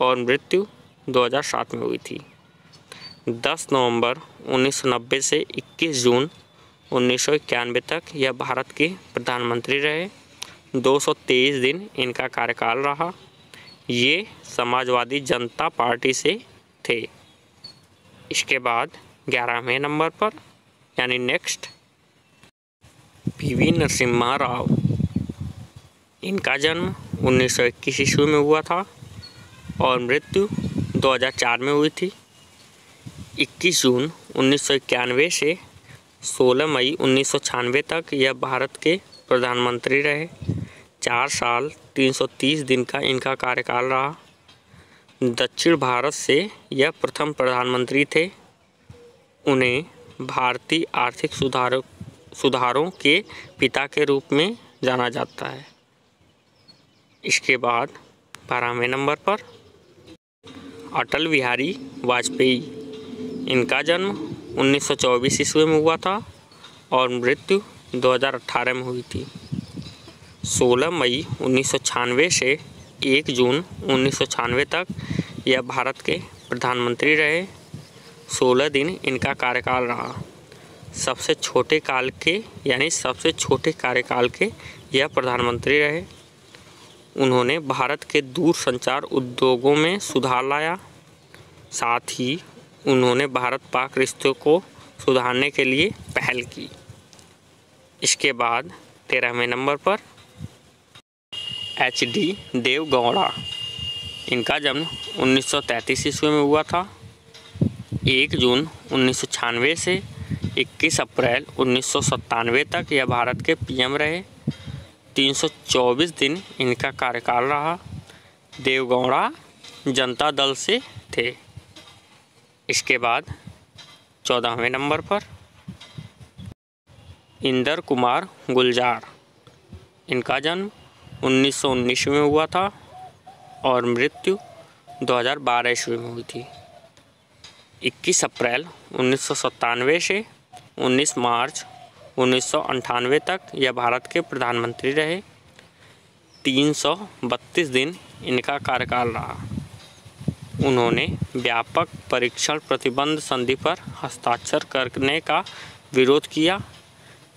और मृत्यु 2007 में हुई थी। 10 नवंबर 1990 से 21 जून 1991 तक यह भारत के प्रधानमंत्री रहे। 223 दिन इनका कार्यकाल रहा। ये समाजवादी जनता पार्टी से थे। इसके बाद 11वें नंबर पर यानी नेक्स्ट पीवी नरसिम्हा राव। इनका जन्म 1921 ईस्वी में हुआ था और मृत्यु 2004 में हुई थी। 21 जून 1991 से 16 मई 1996 तक यह भारत के प्रधानमंत्री रहे। 4 साल 330 दिन का इनका कार्यकाल रहा। दक्षिण भारत से यह प्रथम प्रधानमंत्री थे। उन्हें भारतीय आर्थिक सुधारों के पिता के रूप में जाना जाता है। इसके बाद 12वें नंबर पर अटल बिहारी वाजपेयी। इनका जन्म 1924 ईस्वी में हुआ था और मृत्यु 2018 में हुई थी। 16 मई 1996 से 1 जून 1996 तक यह भारत के प्रधानमंत्री रहे। 16 दिन इनका कार्यकाल रहा। सबसे छोटे कार्यकाल के यह प्रधानमंत्री रहे। उन्होंने भारत के दूरसंचार उद्योगों में सुधार लाया। साथ ही उन्होंने भारत पाक रिश्तों को सुधारने के लिए पहल की। इसके बाद 13वें नंबर पर एचडी देवगौड़ा। इनका जन्म 1933 ईस्वी में हुआ था। 1 जून 1996 से 21 अप्रैल 1997 तक यह भारत के पीएम रहे। 324 दिन इनका कार्यकाल रहा। देवगौड़ा जनता दल से थे। इसके बाद 14वें नंबर पर इंदर कुमार गुजराल। इनका जन्म 1919 में हुआ था और मृत्यु 2012 ईस्वी में हुई थी। 21 अप्रैल 1997 से 19 मार्च 1998 तक यह भारत के प्रधानमंत्री रहे। 332 दिन इनका कार्यकाल रहा। उन्होंने व्यापक परीक्षण प्रतिबंध संधि पर हस्ताक्षर करने का विरोध किया,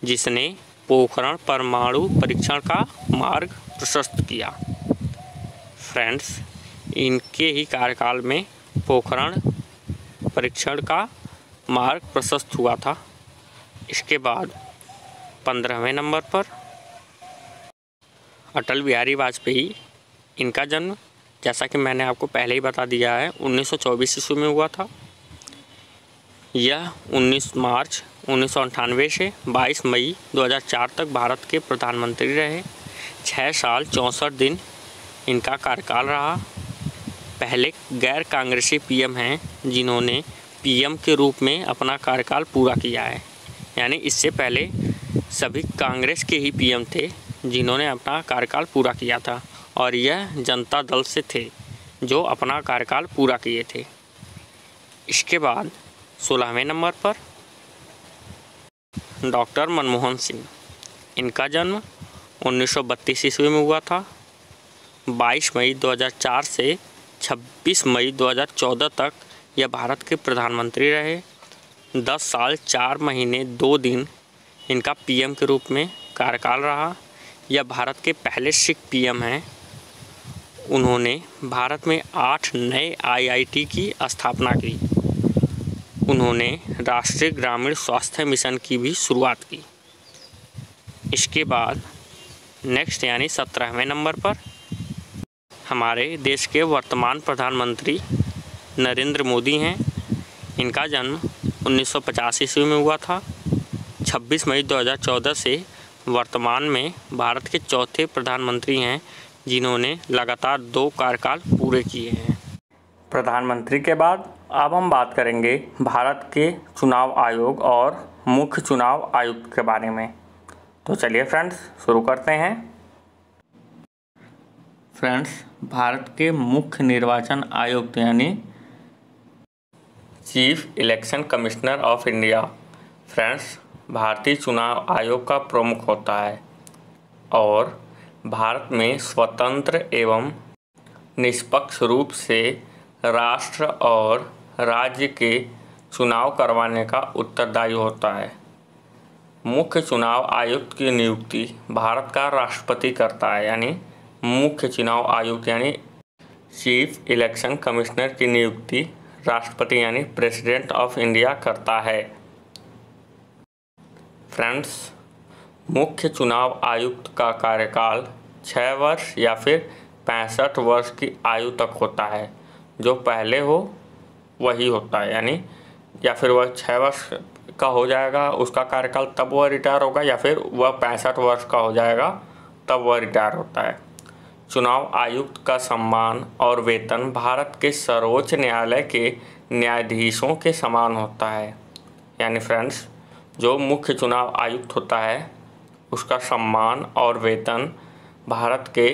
जिसने पोखरण परमाणु परीक्षण का मार्ग प्रशस्त किया। फ्रेंड्स, इनके ही कार्यकाल में पोखरण परीक्षण का मार्ग प्रशस्त हुआ था। इसके बाद 15वें नंबर पर अटल बिहारी वाजपेयी। इनका जन्म, जैसा कि मैंने आपको पहले ही बता दिया है, 1924 ईस्वी में हुआ था। यह 19 मार्च 1998 से 22 मई 2004 तक भारत के प्रधानमंत्री रहे। 6 साल 64 दिन इनका कार्यकाल रहा। पहले गैर कांग्रेसी पीएम हैं जिन्होंने पीएम के रूप में अपना कार्यकाल पूरा किया है, यानी इससे पहले सभी कांग्रेस के ही पीएम थे जिन्होंने अपना कार्यकाल पूरा किया था, और यह जनता दल से थे जो अपना कार्यकाल पूरा किए थे। इसके बाद 16वें नंबर पर डॉक्टर मनमोहन सिंह। इनका जन्म 1932 ईस्वी में हुआ था। 22 मई 2004 से 26 मई 2014 तक यह भारत के प्रधानमंत्री रहे। 10 साल 4 महीने 2 दिन इनका पीएम के रूप में कार्यकाल रहा। यह भारत के पहले सिख पीएम हैं। उन्होंने भारत में 8 नए आईआईटी की स्थापना की। उन्होंने राष्ट्रीय ग्रामीण स्वास्थ्य मिशन की भी शुरुआत की। इसके बाद नेक्स्ट यानी 17वें नंबर पर हमारे देश के वर्तमान प्रधानमंत्री नरेंद्र मोदी हैं। इनका जन्म 1950 ईस्वी में हुआ था। 26 मई 2014 से वर्तमान में भारत के चौथे प्रधानमंत्री हैं जिन्होंने लगातार 2 कार्यकाल पूरे किए हैं। प्रधानमंत्री के बाद अब हम बात करेंगे भारत के चुनाव आयोग और मुख्य चुनाव आयुक्त के बारे में। तो चलिए फ्रेंड्स, शुरू करते हैं। फ्रेंड्स, भारत के मुख्य निर्वाचन आयुक्त यानी chief election commissioner of India, friends, भारतीय चुनाव आयोग का प्रमुख होता है और भारत में स्वतंत्र एवं निष्पक्ष रूप से राष्ट्र और राज्य के चुनाव करवाने का उत्तरदायी होता है। मुख्य चुनाव आयुक्त की नियुक्ति भारत का राष्ट्रपति करता है, यानी मुख्य चुनाव आयुक्त यानी चीफ इलेक्शन कमिश्नर की नियुक्ति राष्ट्रपति यानी प्रेसिडेंट ऑफ इंडिया करता है। फ्रेंड्स, मुख्य चुनाव आयुक्त का कार्यकाल 6 वर्ष या फिर 65 वर्ष की आयु तक होता है। जो पहले हो वही होता है, यानी या फिर वह 6 वर्ष का हो जाएगा उसका कार्यकाल, तब वह रिटायर होगा, या फिर वह 65 वर्ष का हो जाएगा तब वह रिटायर होता है। चुनाव आयुक्त का सम्मान और वेतन भारत के सर्वोच्च न्यायालय के न्यायाधीशों के समान होता है। यानी फ्रेंड्स, जो मुख्य चुनाव आयुक्त होता है उसका सम्मान और वेतन भारत के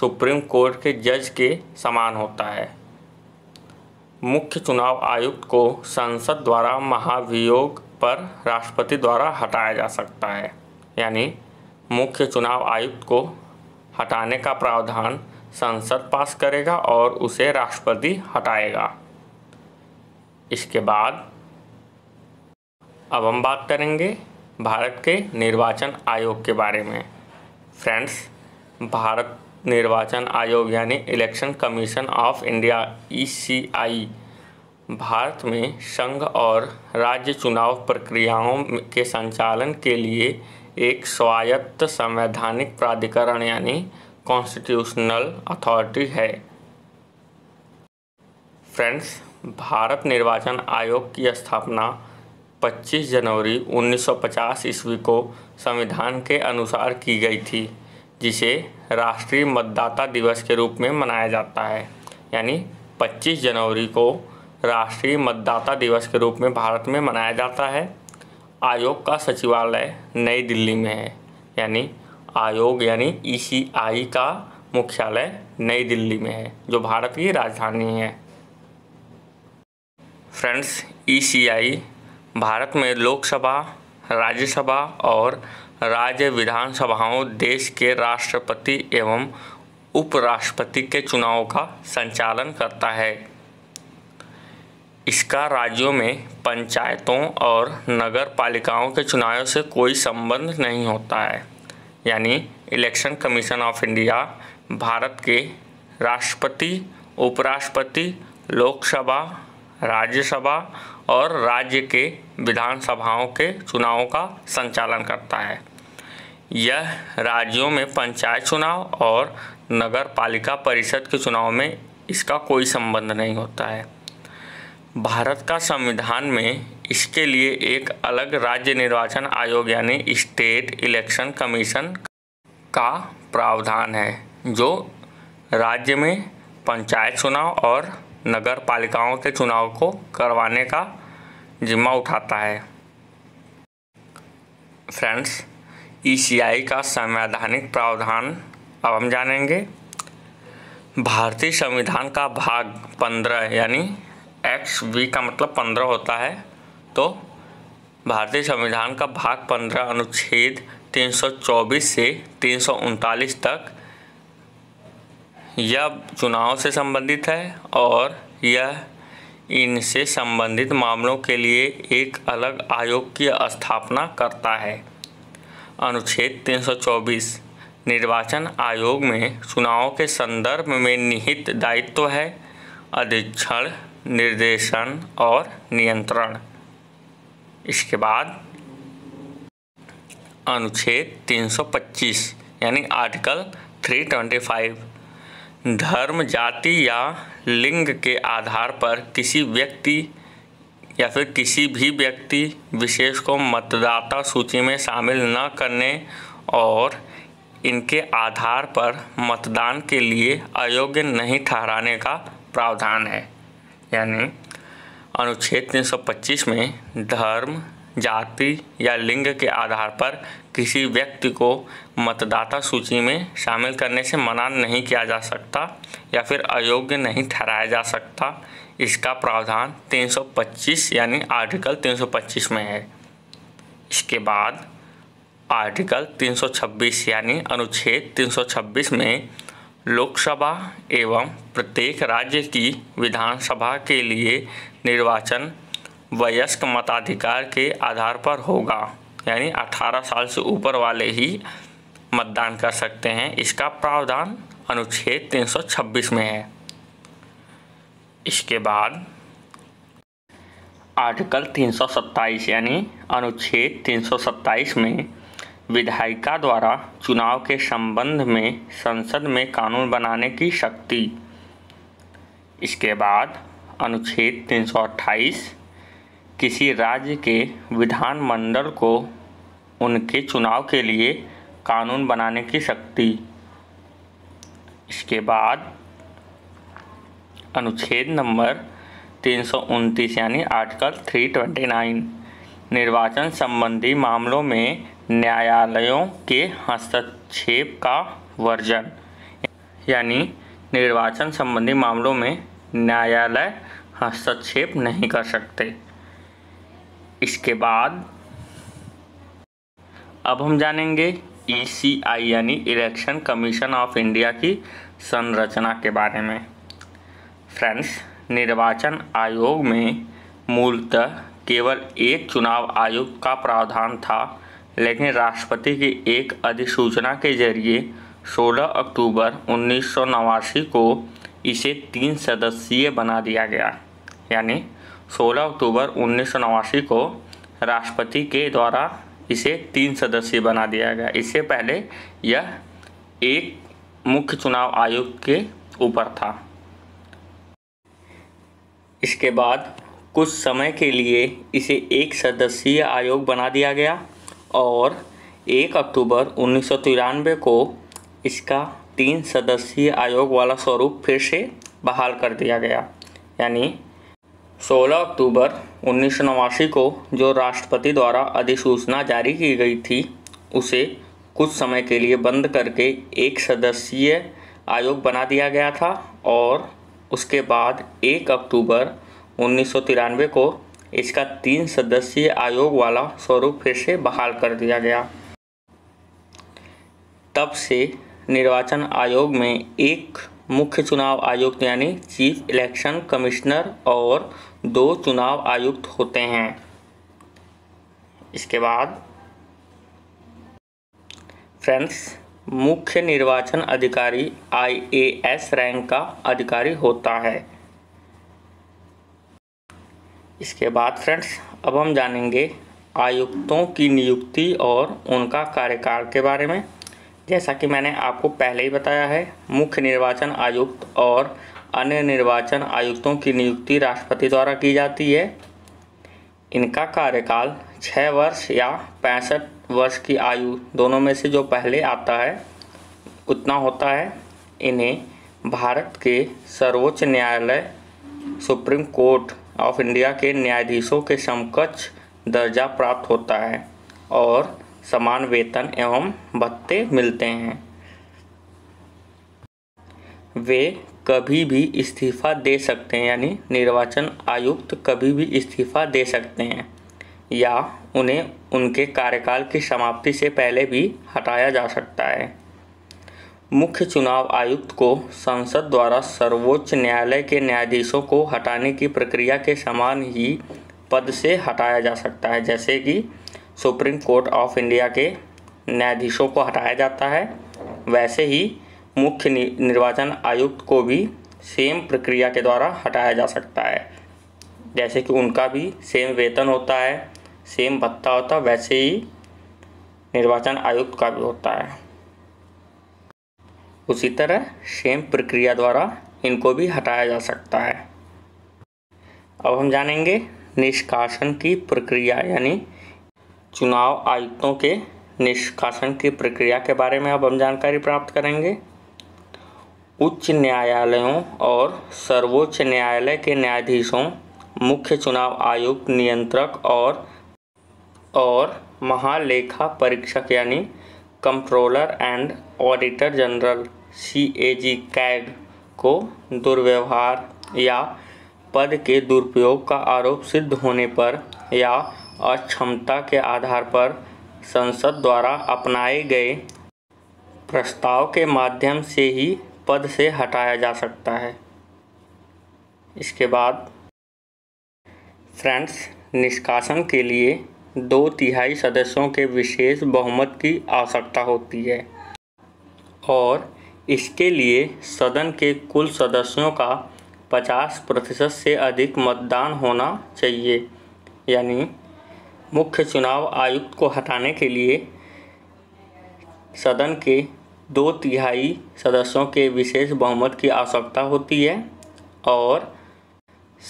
सुप्रीम कोर्ट के जज के समान होता है। मुख्य चुनाव आयुक्त को संसद द्वारा महाभियोग पर राष्ट्रपति द्वारा हटाया जा सकता है। यानी मुख्य चुनाव आयुक्त को हटाने का प्रावधान संसद पास करेगा और उसे राष्ट्रपति हटाएगा। इसके बाद अब हम बात करेंगे भारत के निर्वाचन आयोग के बारे में। फ्रेंड्स, भारत निर्वाचन आयोग यानी election commission of India (ECI) Bharat में संघ और राज्य चुनाव प्रक्रियाओं के संचालन के लिए एक स्वायत्त संवैधानिक प्राधिकरण यानी कॉन्स्टिट्यूशनल अथॉरिटी है। फ्रेंड्स, भारत निर्वाचन आयोग की स्थापना 25 जनवरी 1950 ईस्वी को संविधान के अनुसार की गई थी, जिसे राष्ट्रीय मतदाता दिवस के रूप में मनाया जाता है। यानी 25 जनवरी को राष्ट्रीय मतदाता दिवस के रूप में भारत में मनाया जाता है। आयोग का सचिवालय नई दिल्ली में है। यानी आयोग यानी ECI का मुख्यालय नई दिल्ली में है, जो भारत की राजधानी है। फ्रेंड्स, ECI भारत में लोकसभा, राज्यसभा और राज्य विधानसभाओं, देश के राष्ट्रपति एवं उपराष्ट्रपति के चुनाव का संचालन करता है। इसका राज्यों में पंचायतों और नगर पालिकाओं के चुनावों से कोई संबंध नहीं होता है। यानी election commission of India Bharat के राष्ट्रपति, उपराष्ट्रपति, लोकसभा, राज्यसभा और राज्य के विधानसभाओं के चुनावों का संचालन करता है। यह राज्यों में पंचायत चुनाव और नगर पालिका परिषद के चुनाव में इसका कोई संबंध नहीं होता है। भारत का संविधान में इसके लिए एक अलग राज्य निर्वाचन आयोग यानी स्टेट इलेक्शन कमीशन का प्रावधान है, जो राज्य में पंचायत चुनाव और नगर पालिकाओं के चुनाव को करवाने का जिम्मा उठाता है। फ्रेंड्स, ECI का संवैधानिक प्रावधान अब हम जानेंगे। भारतीय संविधान का भाग 15 यानी XV का मतलब 15 होता है, तो भारतीय संविधान का भाग 15 अनुच्छेद 324 से 339 तक यह चुनाव से संबंधित है और यह इनसे संबंधित मामलों के लिए एक अलग आयोग की स्थापना करता है। अनुच्छेद 324 निर्वाचन आयोग में चुनाव के संदर्भ में निहित दायित्व है, अधीक्षण, निर्देशन और नियंत्रण। इसके बाद अनुच्छेद 325 यानी आर्टिकल 325 धर्म, जाति या लिंग के आधार पर किसी व्यक्ति या फिर किसी भी व्यक्ति विशेष को मतदाता सूची में शामिल न करने और इनके आधार पर मतदान के लिए अयोग्य नहीं ठहराने का प्रावधान है। यानी अनुच्छेद 325 में धर्म, जाति या लिंग के आधार पर किसी व्यक्ति को मतदाता सूची में शामिल करने से मना नहीं किया जा सकता या फिर अयोग्य नहीं ठहराया जा सकता। इसका प्रावधान 325 यानी आर्टिकल 325 में है। इसके बाद आर्टिकल 326 यानी अनुच्छेद 326 में लोकसभा एवं प्रत्येक राज्य की विधानसभा के लिए निर्वाचन वयस्क मताधिकार के आधार पर होगा। यानी 18 साल से ऊपर वाले ही मतदान कर सकते हैं। इसका प्रावधान अनुच्छेद 326 में है। इसके बाद आर्टिकल 327 यानी अनुच्छेद 327 में विधायिका द्वारा चुनाव के संबंध में संसद में कानून बनाने की शक्ति। इसके बाद अनुच्छेद 328 किसी राज्य के विधानमंडल को उनके चुनाव के लिए कानून बनाने की शक्ति। इसके बाद अनुच्छेद नंबर 329 यानी आर्टिकल 329 निर्वाचन संबंधी मामलों में न्यायालयों के हस्तक्षेप का वर्जन, यानी निर्वाचन संबंधी मामलों में न्यायालय हस्तक्षेप नहीं कर सकते। इसके बाद अब हम जानेंगे ECI यानी इलेक्शन कमीशन ऑफ इंडिया की संरचना के बारे में। फ्रेंड्स, निर्वाचन आयोग में मूलतः केवल एक चुनाव आयुक्त का प्रावधान था, लेकिन राष्ट्रपति की एक अधिसूचना के जरिए 16 अक्टूबर 1989 को इसे 3 सदस्यीय बना दिया गया। यानी 16 अक्टूबर 1989 को राष्ट्रपति के द्वारा इसे 3 सदस्यीय बना दिया गया। इससे पहले यह एक मुख्य चुनाव आयुक्त के ऊपर था। इसके बाद कुछ समय के लिए इसे एक सदस्यीय आयोग बना दिया गया और 1 अक्टूबर 1993 को इसका 3 सदस्यीय आयोग वाला स्वरूप फिर से बहाल कर दिया गया। यानी 16 अक्टूबर 1989 को जो राष्ट्रपति द्वारा अधिसूचना जारी की गई थी, उसे कुछ समय के लिए बंद करके एक सदस्यीय आयोग बना दिया गया था और उसके बाद 1 अक्टूबर 1993 को इसका 3 सदस्यीय आयोग वाला स्वरूप फिर से बहाल कर दिया गया। तब से निर्वाचन आयोग में एक मुख्य चुनाव आयुक्त यानी चीफ इलेक्शन कमिश्नर और 2 चुनाव आयुक्त होते हैं। इसके बाद फ्रेंड्स, मुख्य निर्वाचन अधिकारी IAS रैंक का अधिकारी होता है। इसके बाद फ्रेंड्स, अब हम जानेंगे आयुक्तों की नियुक्ति और उनका कार्यकाल के बारे में। जैसा कि मैंने आपको पहले ही बताया है, मुख्य निर्वाचन आयुक्त और अन्य निर्वाचन आयुक्तों की नियुक्ति राष्ट्रपति द्वारा की जाती है। इनका कार्यकाल 6 वर्ष या 65 वर्ष की आयु, दोनों में से जो पहले आता है उतना होता है। इन्हें भारत के सर्वोच्च न्यायालय सुप्रीम कोर्ट ऑफ इंडिया के न्यायाधीशों के समकक्ष दर्जा प्राप्त होता है और समान वेतन एवं भत्ते मिलते हैं। वे कभी भी इस्तीफा दे सकते हैं, यानी निर्वाचन आयुक्त कभी भी इस्तीफा दे सकते हैं या उन्हें उनके कार्यकाल की समाप्ति से पहले भी हटाया जा सकता है। मुख्य चुनाव आयुक्त को संसद द्वारा सर्वोच्च न्यायालय के न्यायाधीशों को हटाने की प्रक्रिया के समान ही पद से हटाया जा सकता है, जैसे कि सुप्रीम कोर्ट ऑफ इंडिया के न्यायाधीशों को हटाया जाता है, वैसे ही मुख्य निर्वाचन आयुक्त को भी सेम प्रक्रिया के द्वारा हटाया जा सकता है। जैसे कि उनका भी सेम वेतन होता है, सेम भत्ता होता, वैसे ही निर्वाचन आयुक्त का भी होता है। उसी तरह सेम प्रक्रिया द्वारा इनको भी हटाया जा सकता है। अब हम जानेंगे निष्कासन की प्रक्रिया, यानी चुनाव आयुक्तों के निष्कासन की प्रक्रिया के बारे में अब हम जानकारी प्राप्त करेंगे। उच्च न्यायालयों और सर्वोच्च न्यायालय के न्यायाधीशों, मुख्य चुनाव आयुक्त, नियंत्रक और महालेखा परीक्षक यानी controller and auditor general CAG को दुर्व्यवहार या पद के दुरुपयोग का आरोप सिद्ध होने पर या अक्षमता के आधार पर संसद द्वारा अपनाए गए प्रस्ताव के माध्यम से ही पद से हटाया जा सकता है। इसके बाद फ्रेंड्स, निष्कासन के लिए 2/3 सदस्यों के विशेष बहुमत की आवश्यकता होती है और इसके लिए सदन के कुल सदस्यों का 50% से अधिक मतदान होना चाहिए। यानी मुख्य चुनाव आयुक्त को हटाने के लिए सदन के 2/3 सदस्यों के विशेष बहुमत की आवश्यकता होती है और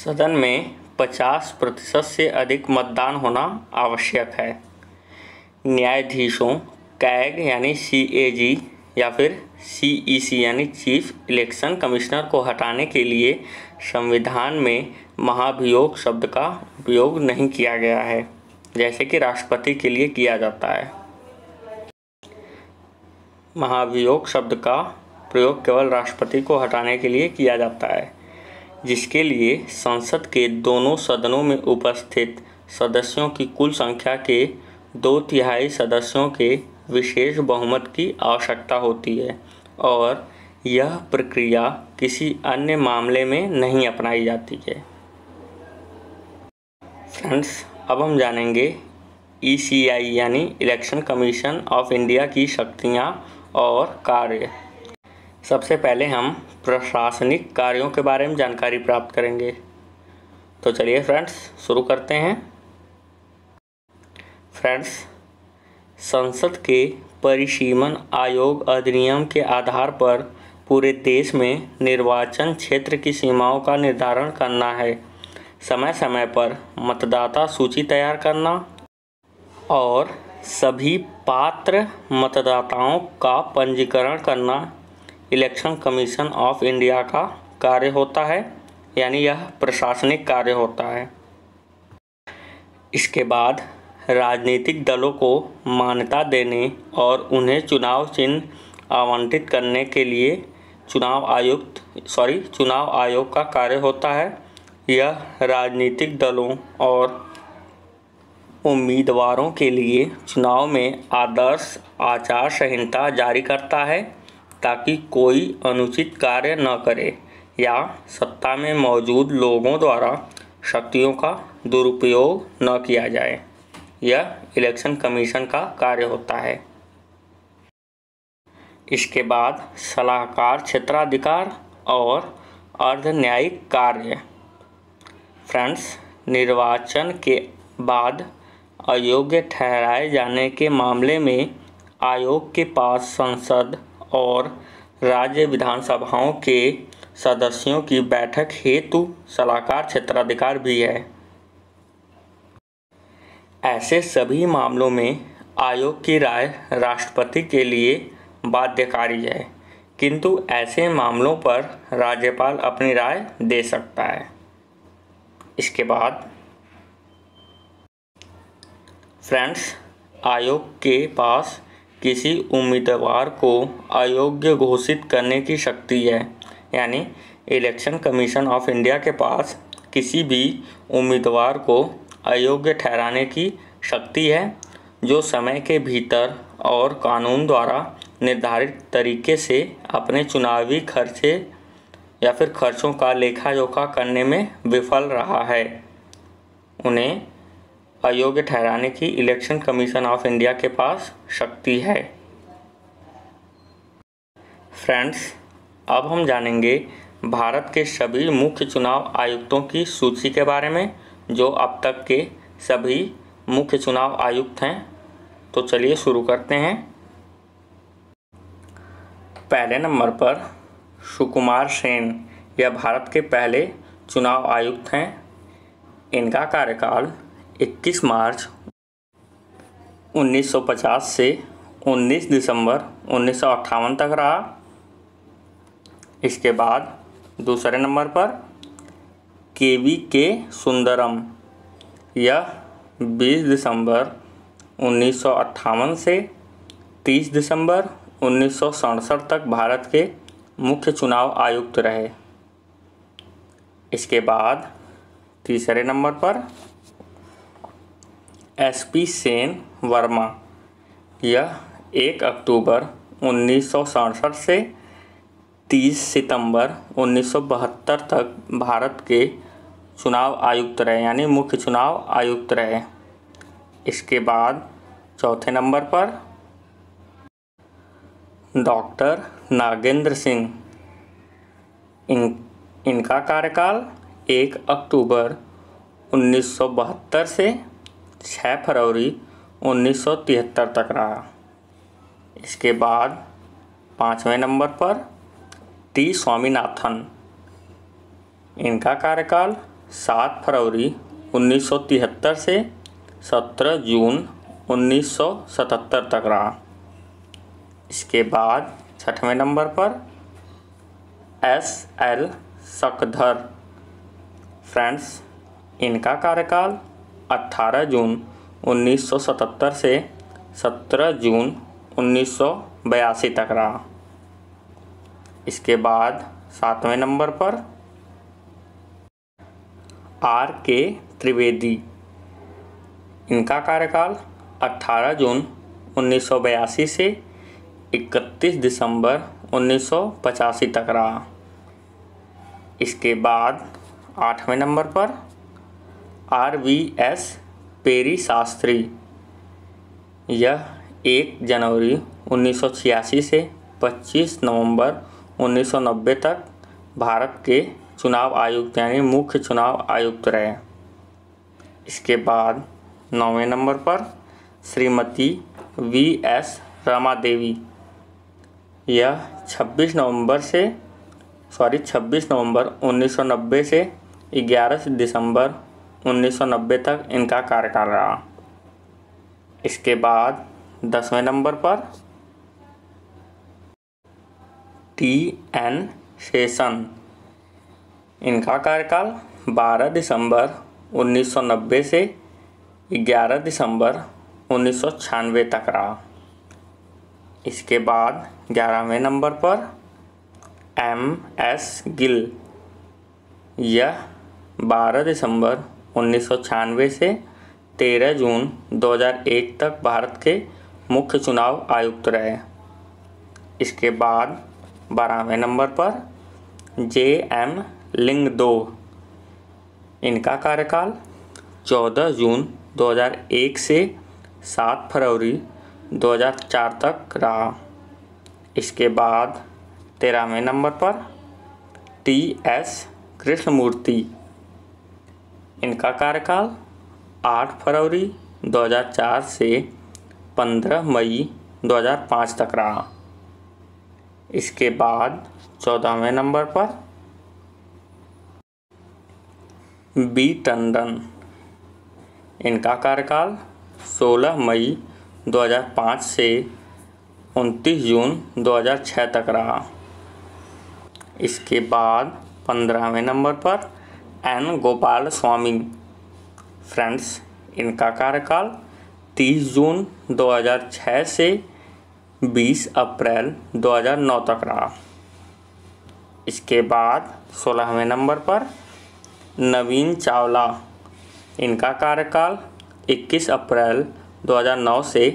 सदन में 50% से अधिक मतदान होना आवश्यक है। न्यायाधीशों, कैग यानी CAG या फिर CEC यानी चीफ इलेक्शन कमिश्नर को हटाने के लिए संविधान में महाभियोग शब्द का उपयोग नहीं किया गया है, जैसे कि राष्ट्रपति के लिए किया जाता है। महाभियोग शब्द का प्रयोग केवल राष्ट्रपति को हटाने के लिए किया जाता है, जिसके लिए संसद के दोनों सदनों में उपस्थित सदस्यों की कुल संख्या के 2/3 सदस्यों के विशेष बहुमत की आवश्यकता होती है और यह प्रक्रिया किसी अन्य मामले में नहीं अपनाई जाती है। फ्रेंड्स, अब हम जानेंगे ECI यानी इलेक्शन कमीशन ऑफ इंडिया की शक्तियां और कार्य। सबसे पहले हम प्रशासनिक कार्यों के बारे में जानकारी प्राप्त करेंगे। तो चलिए फ्रेंड्स शुरू करते हैं। फ्रेंड्स, संसद के परिसीमन आयोग अधिनियम के आधार पर पूरे देश में निर्वाचन क्षेत्र की सीमाओं का निर्धारण करना है, समय समय पर मतदाता सूची तैयार करना और सभी पात्र मतदाताओं का पंजीकरण करना इलेक्शन कमीशन ऑफ इंडिया का कार्य होता है, यानी यह प्रशासनिक कार्य होता है। इसके बाद राजनीतिक दलों को मान्यता देने और उन्हें चुनाव चिन्ह आवंटित करने के लिए चुनाव आयोग का कार्य होता है। यह राजनीतिक दलों और उम्मीदवारों के लिए चुनाव में आदर्श आचार संहिता जारी करता है ताकि कोई अनुचित कार्य न करे या सत्ता में मौजूद लोगों द्वारा शक्तियों का दुरुपयोग न किया जाए। यह इलेक्शन कमीशन का कार्य होता है। इसके बाद सलाहकार क्षेत्राधिकार और अर्धन्यायिक कार्य। फ्रेंड्स, निर्वाचन के बाद अयोग्य ठहराए जाने के मामले में आयोग के पास संसद और राज्य विधानसभाओं के सदस्यों की बैठक हेतु सलाहकार क्षेत्राधिकार भी है। ऐसे सभी मामलों में आयोग की राय राष्ट्रपति के लिए बाध्यकारी है, किंतु ऐसे मामलों पर राज्यपाल अपनी राय दे सकता है। इसके बाद फ्रेंड्स, आयोग के पास किसी उम्मीदवार को अयोग्य घोषित करने की शक्ति है, यानी इलेक्शन कमीशन ऑफ इंडिया के पास किसी भी उम्मीदवार को अयोग्य ठहराने की शक्ति है जो समय के भीतर और कानून द्वारा निर्धारित तरीके से अपने चुनावी खर्चे या फिर खर्चों का लेखा जोखा करने में विफल रहा है, उन्हें अयोग्य ठहराने की इलेक्शन कमीशन ऑफ इंडिया के पास शक्ति है। फ्रेंड्स, अब हम जानेंगे भारत के सभी मुख्य चुनाव आयुक्तों की सूची के बारे में, जो अब तक के सभी मुख्य चुनाव आयुक्त हैं। तो चलिए शुरू करते हैं। पहले नंबर पर सुकुमार सेन, यह भारत के पहले चुनाव आयुक्त हैं। इनका कार्यकाल 21 मार्च 1950 से 19 दिसंबर 1958 तक रहा। इसके बाद दूसरे नंबर पर KVK सुंदरम, यह 20 दिसंबर 1958 से 30 दिसंबर 1967 तक भारत के मुख्य चुनाव आयुक्त रहे। इसके बाद तीसरे नंबर पर SP सेन वर्मा, यह 1 अक्टूबर 1967 से 30 सितंबर 1972 तक भारत के चुनाव आयुक्त रहे, यानी मुख्य चुनाव आयुक्त रहे। इसके बाद चौथे नंबर पर डॉक्टर नागेंद्र सिंह, इनका कार्यकाल 1 अक्टूबर 1972 से 6 फरवरी 1973 तक रहा। इसके बाद 5वें नंबर पर टी स्वामीनाथन, इनका कार्यकाल 7 फरवरी 1973 से 17 जून 1977 तक रहा। इसके बाद 6वें नंबर पर एसएल सकधर, फ्रेंड्स, इनका कार्यकाल 18 जून 1977 से 17 जून 1982 तक रहा। इसके बाद 7वें नंबर पर आरके त्रिवेदी, इनका कार्यकाल 18 जून 1982 से 31 दिसंबर 1985 तक रहा। इसके बाद 8वें नंबर पर आरवीएस पेरी शास्त्री, यह 1 जनवरी 1986 से 25 नवंबर 1990 तक भारत के चुनाव आयुक्त यानी मुख्य चुनाव आयुक्त रहे। इसके बाद 9वें नंबर पर श्रीमती वीएस रमा देवी, यह 26 नवंबर 1990 से 11 दिसंबर 1990 तक इनका कार्यकाल रहा। इसके बाद 10वें नंबर पर टी एन शेषन, इनका कार्यकाल 12 दिसंबर 1990 से 11 दिसंबर 1996 तक रहा। इसके बाद 11वें नंबर पर एम.एस. गिल, यह 12 दिसंबर 1996 से 13 जून 2001 तक भारत के मुख्य चुनाव आयुक्त रहे। इसके बाद 12वें नंबर पर जे.एम. लिंगदो, इनका कार्यकाल 14 जून 2001 से 7 फरवरी 2004 तक रहा। इसके बाद 13वें नंबर पर टी एस कृष्णमूर्ति, इनका कार्यकाल 8 फरवरी 2004 से 15 मई 2005 तक रहा। इसके बाद 14वें नंबर पर बी टंडन, इनका कार्यकाल 16 मई 2005 से 29 जून 2006 तक रहा। इसके बाद 15वें नंबर पर एन गोपाल स्वामी, फ्रेंड्स, इनका कार्यकाल 30 जून 2006 से 20 अप्रैल 2009 तक रहा। इसके बाद 16वें नंबर पर नवीन चावला, इनका कार्यकाल 21 अप्रैल 2009 से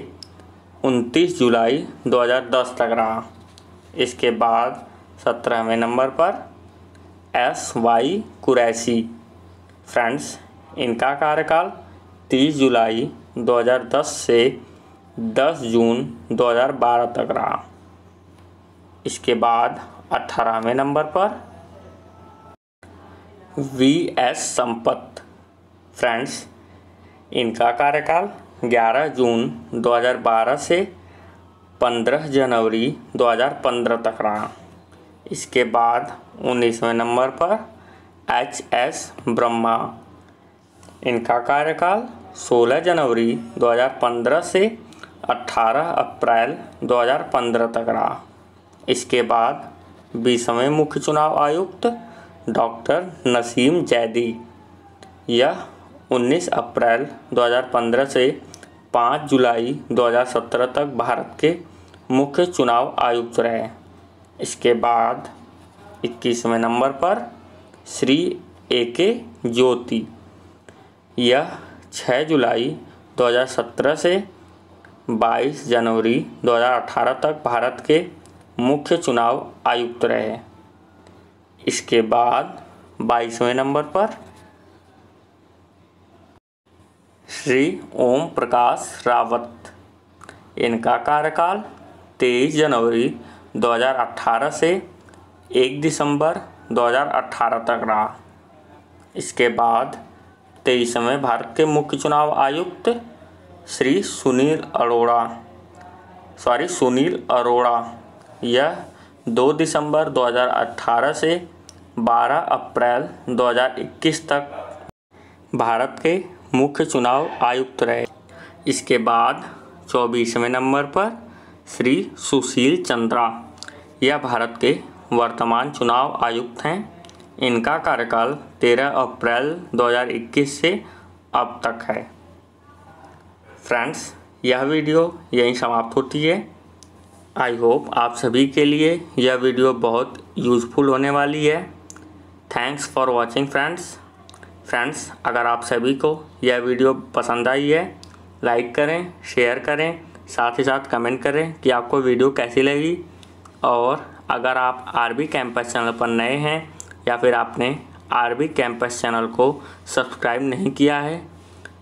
29 जुलाई 2010 तक रहा। इसके बाद 17वें नंबर पर एस वाई कुरैशी, फ्रेंड्स, इनका कार्यकाल 30 जुलाई 2010 से 10 जून 2012 तक रहा। इसके बाद 18वें नंबर पर वी एस संपत, फ्रेंड्स, इनका कार्यकाल 11 जून 2012 से 15 जनवरी 2015 तक रहा। इसके बाद 19वें नंबर पर एच एस ब्रह्मा, इनका कार्यकाल 16 जनवरी 2015 से 18 अप्रैल 2015 तक रहा। इसके बाद 20वें मुख्य चुनाव आयुक्त डॉक्टर नसीम जैदी, यह 19 अप्रैल 2015 से 5 जुलाई 2017 तक भारत के मुख्य चुनाव आयुक्त रहे। इसके बाद 21वें नंबर पर श्री ए के ज्योति, यह 6 जुलाई 2017 से 22 जनवरी 2018 तक भारत के मुख्य चुनाव आयुक्त रहे। इसके बाद 22वें नंबर पर श्री ओम प्रकाश रावत, इनका कार्यकाल 23 जनवरी 2018 से 1 दिसंबर 2018 तक रहा। इसके बाद 2023 में भारत के मुख्य चुनाव आयुक्त श्री सुनील अरोड़ा यह 2 दिसंबर 2018 से 12 अप्रैल 2021 तक भारत के मुख्य चुनाव आयुक्त रहे। इसके बाद 24वें नंबर पर श्री सुशील चंद्रा, यह भारत के वर्तमान चुनाव आयुक्त हैं। इनका कार्यकाल 13 अप्रैल 2021 से अब तक है। फ्रेंड्स, यह वीडियो यहीं समाप्त होती है। आई होप आप सभी के लिए यह वीडियो बहुत यूज़फुल होने वाली है। थैंक्स फॉर वॉचिंग फ्रेंड्स, अगर आप सभी को यह वीडियो पसंद आई है, लाइक करें, शेयर करें, साथ ही साथ कमेंट करें कि आपको वीडियो कैसी लगी। और अगर आप आरबी कैंपस चैनल पर नए हैं या फिर आपने आरबी कैंपस चैनल को सब्सक्राइब नहीं किया है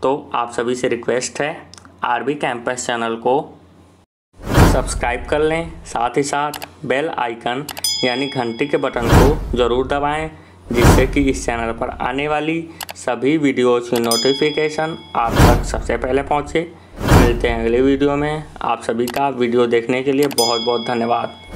तो आप सभी से रिक्वेस्ट है आरबी कैंपस चैनल को सब्सक्राइब कर लें, साथ ही साथ बेल आइकन यानी घंटी के बटन को ज़रूर दबाएं, जिससे कि इस चैनल पर आने वाली सभी वीडियोज़ की नोटिफिकेशन आप तक सबसे पहले पहुंचे। मिलते हैं अगले वीडियो में। आप सभी का वीडियो देखने के लिए बहुत बहुत धन्यवाद।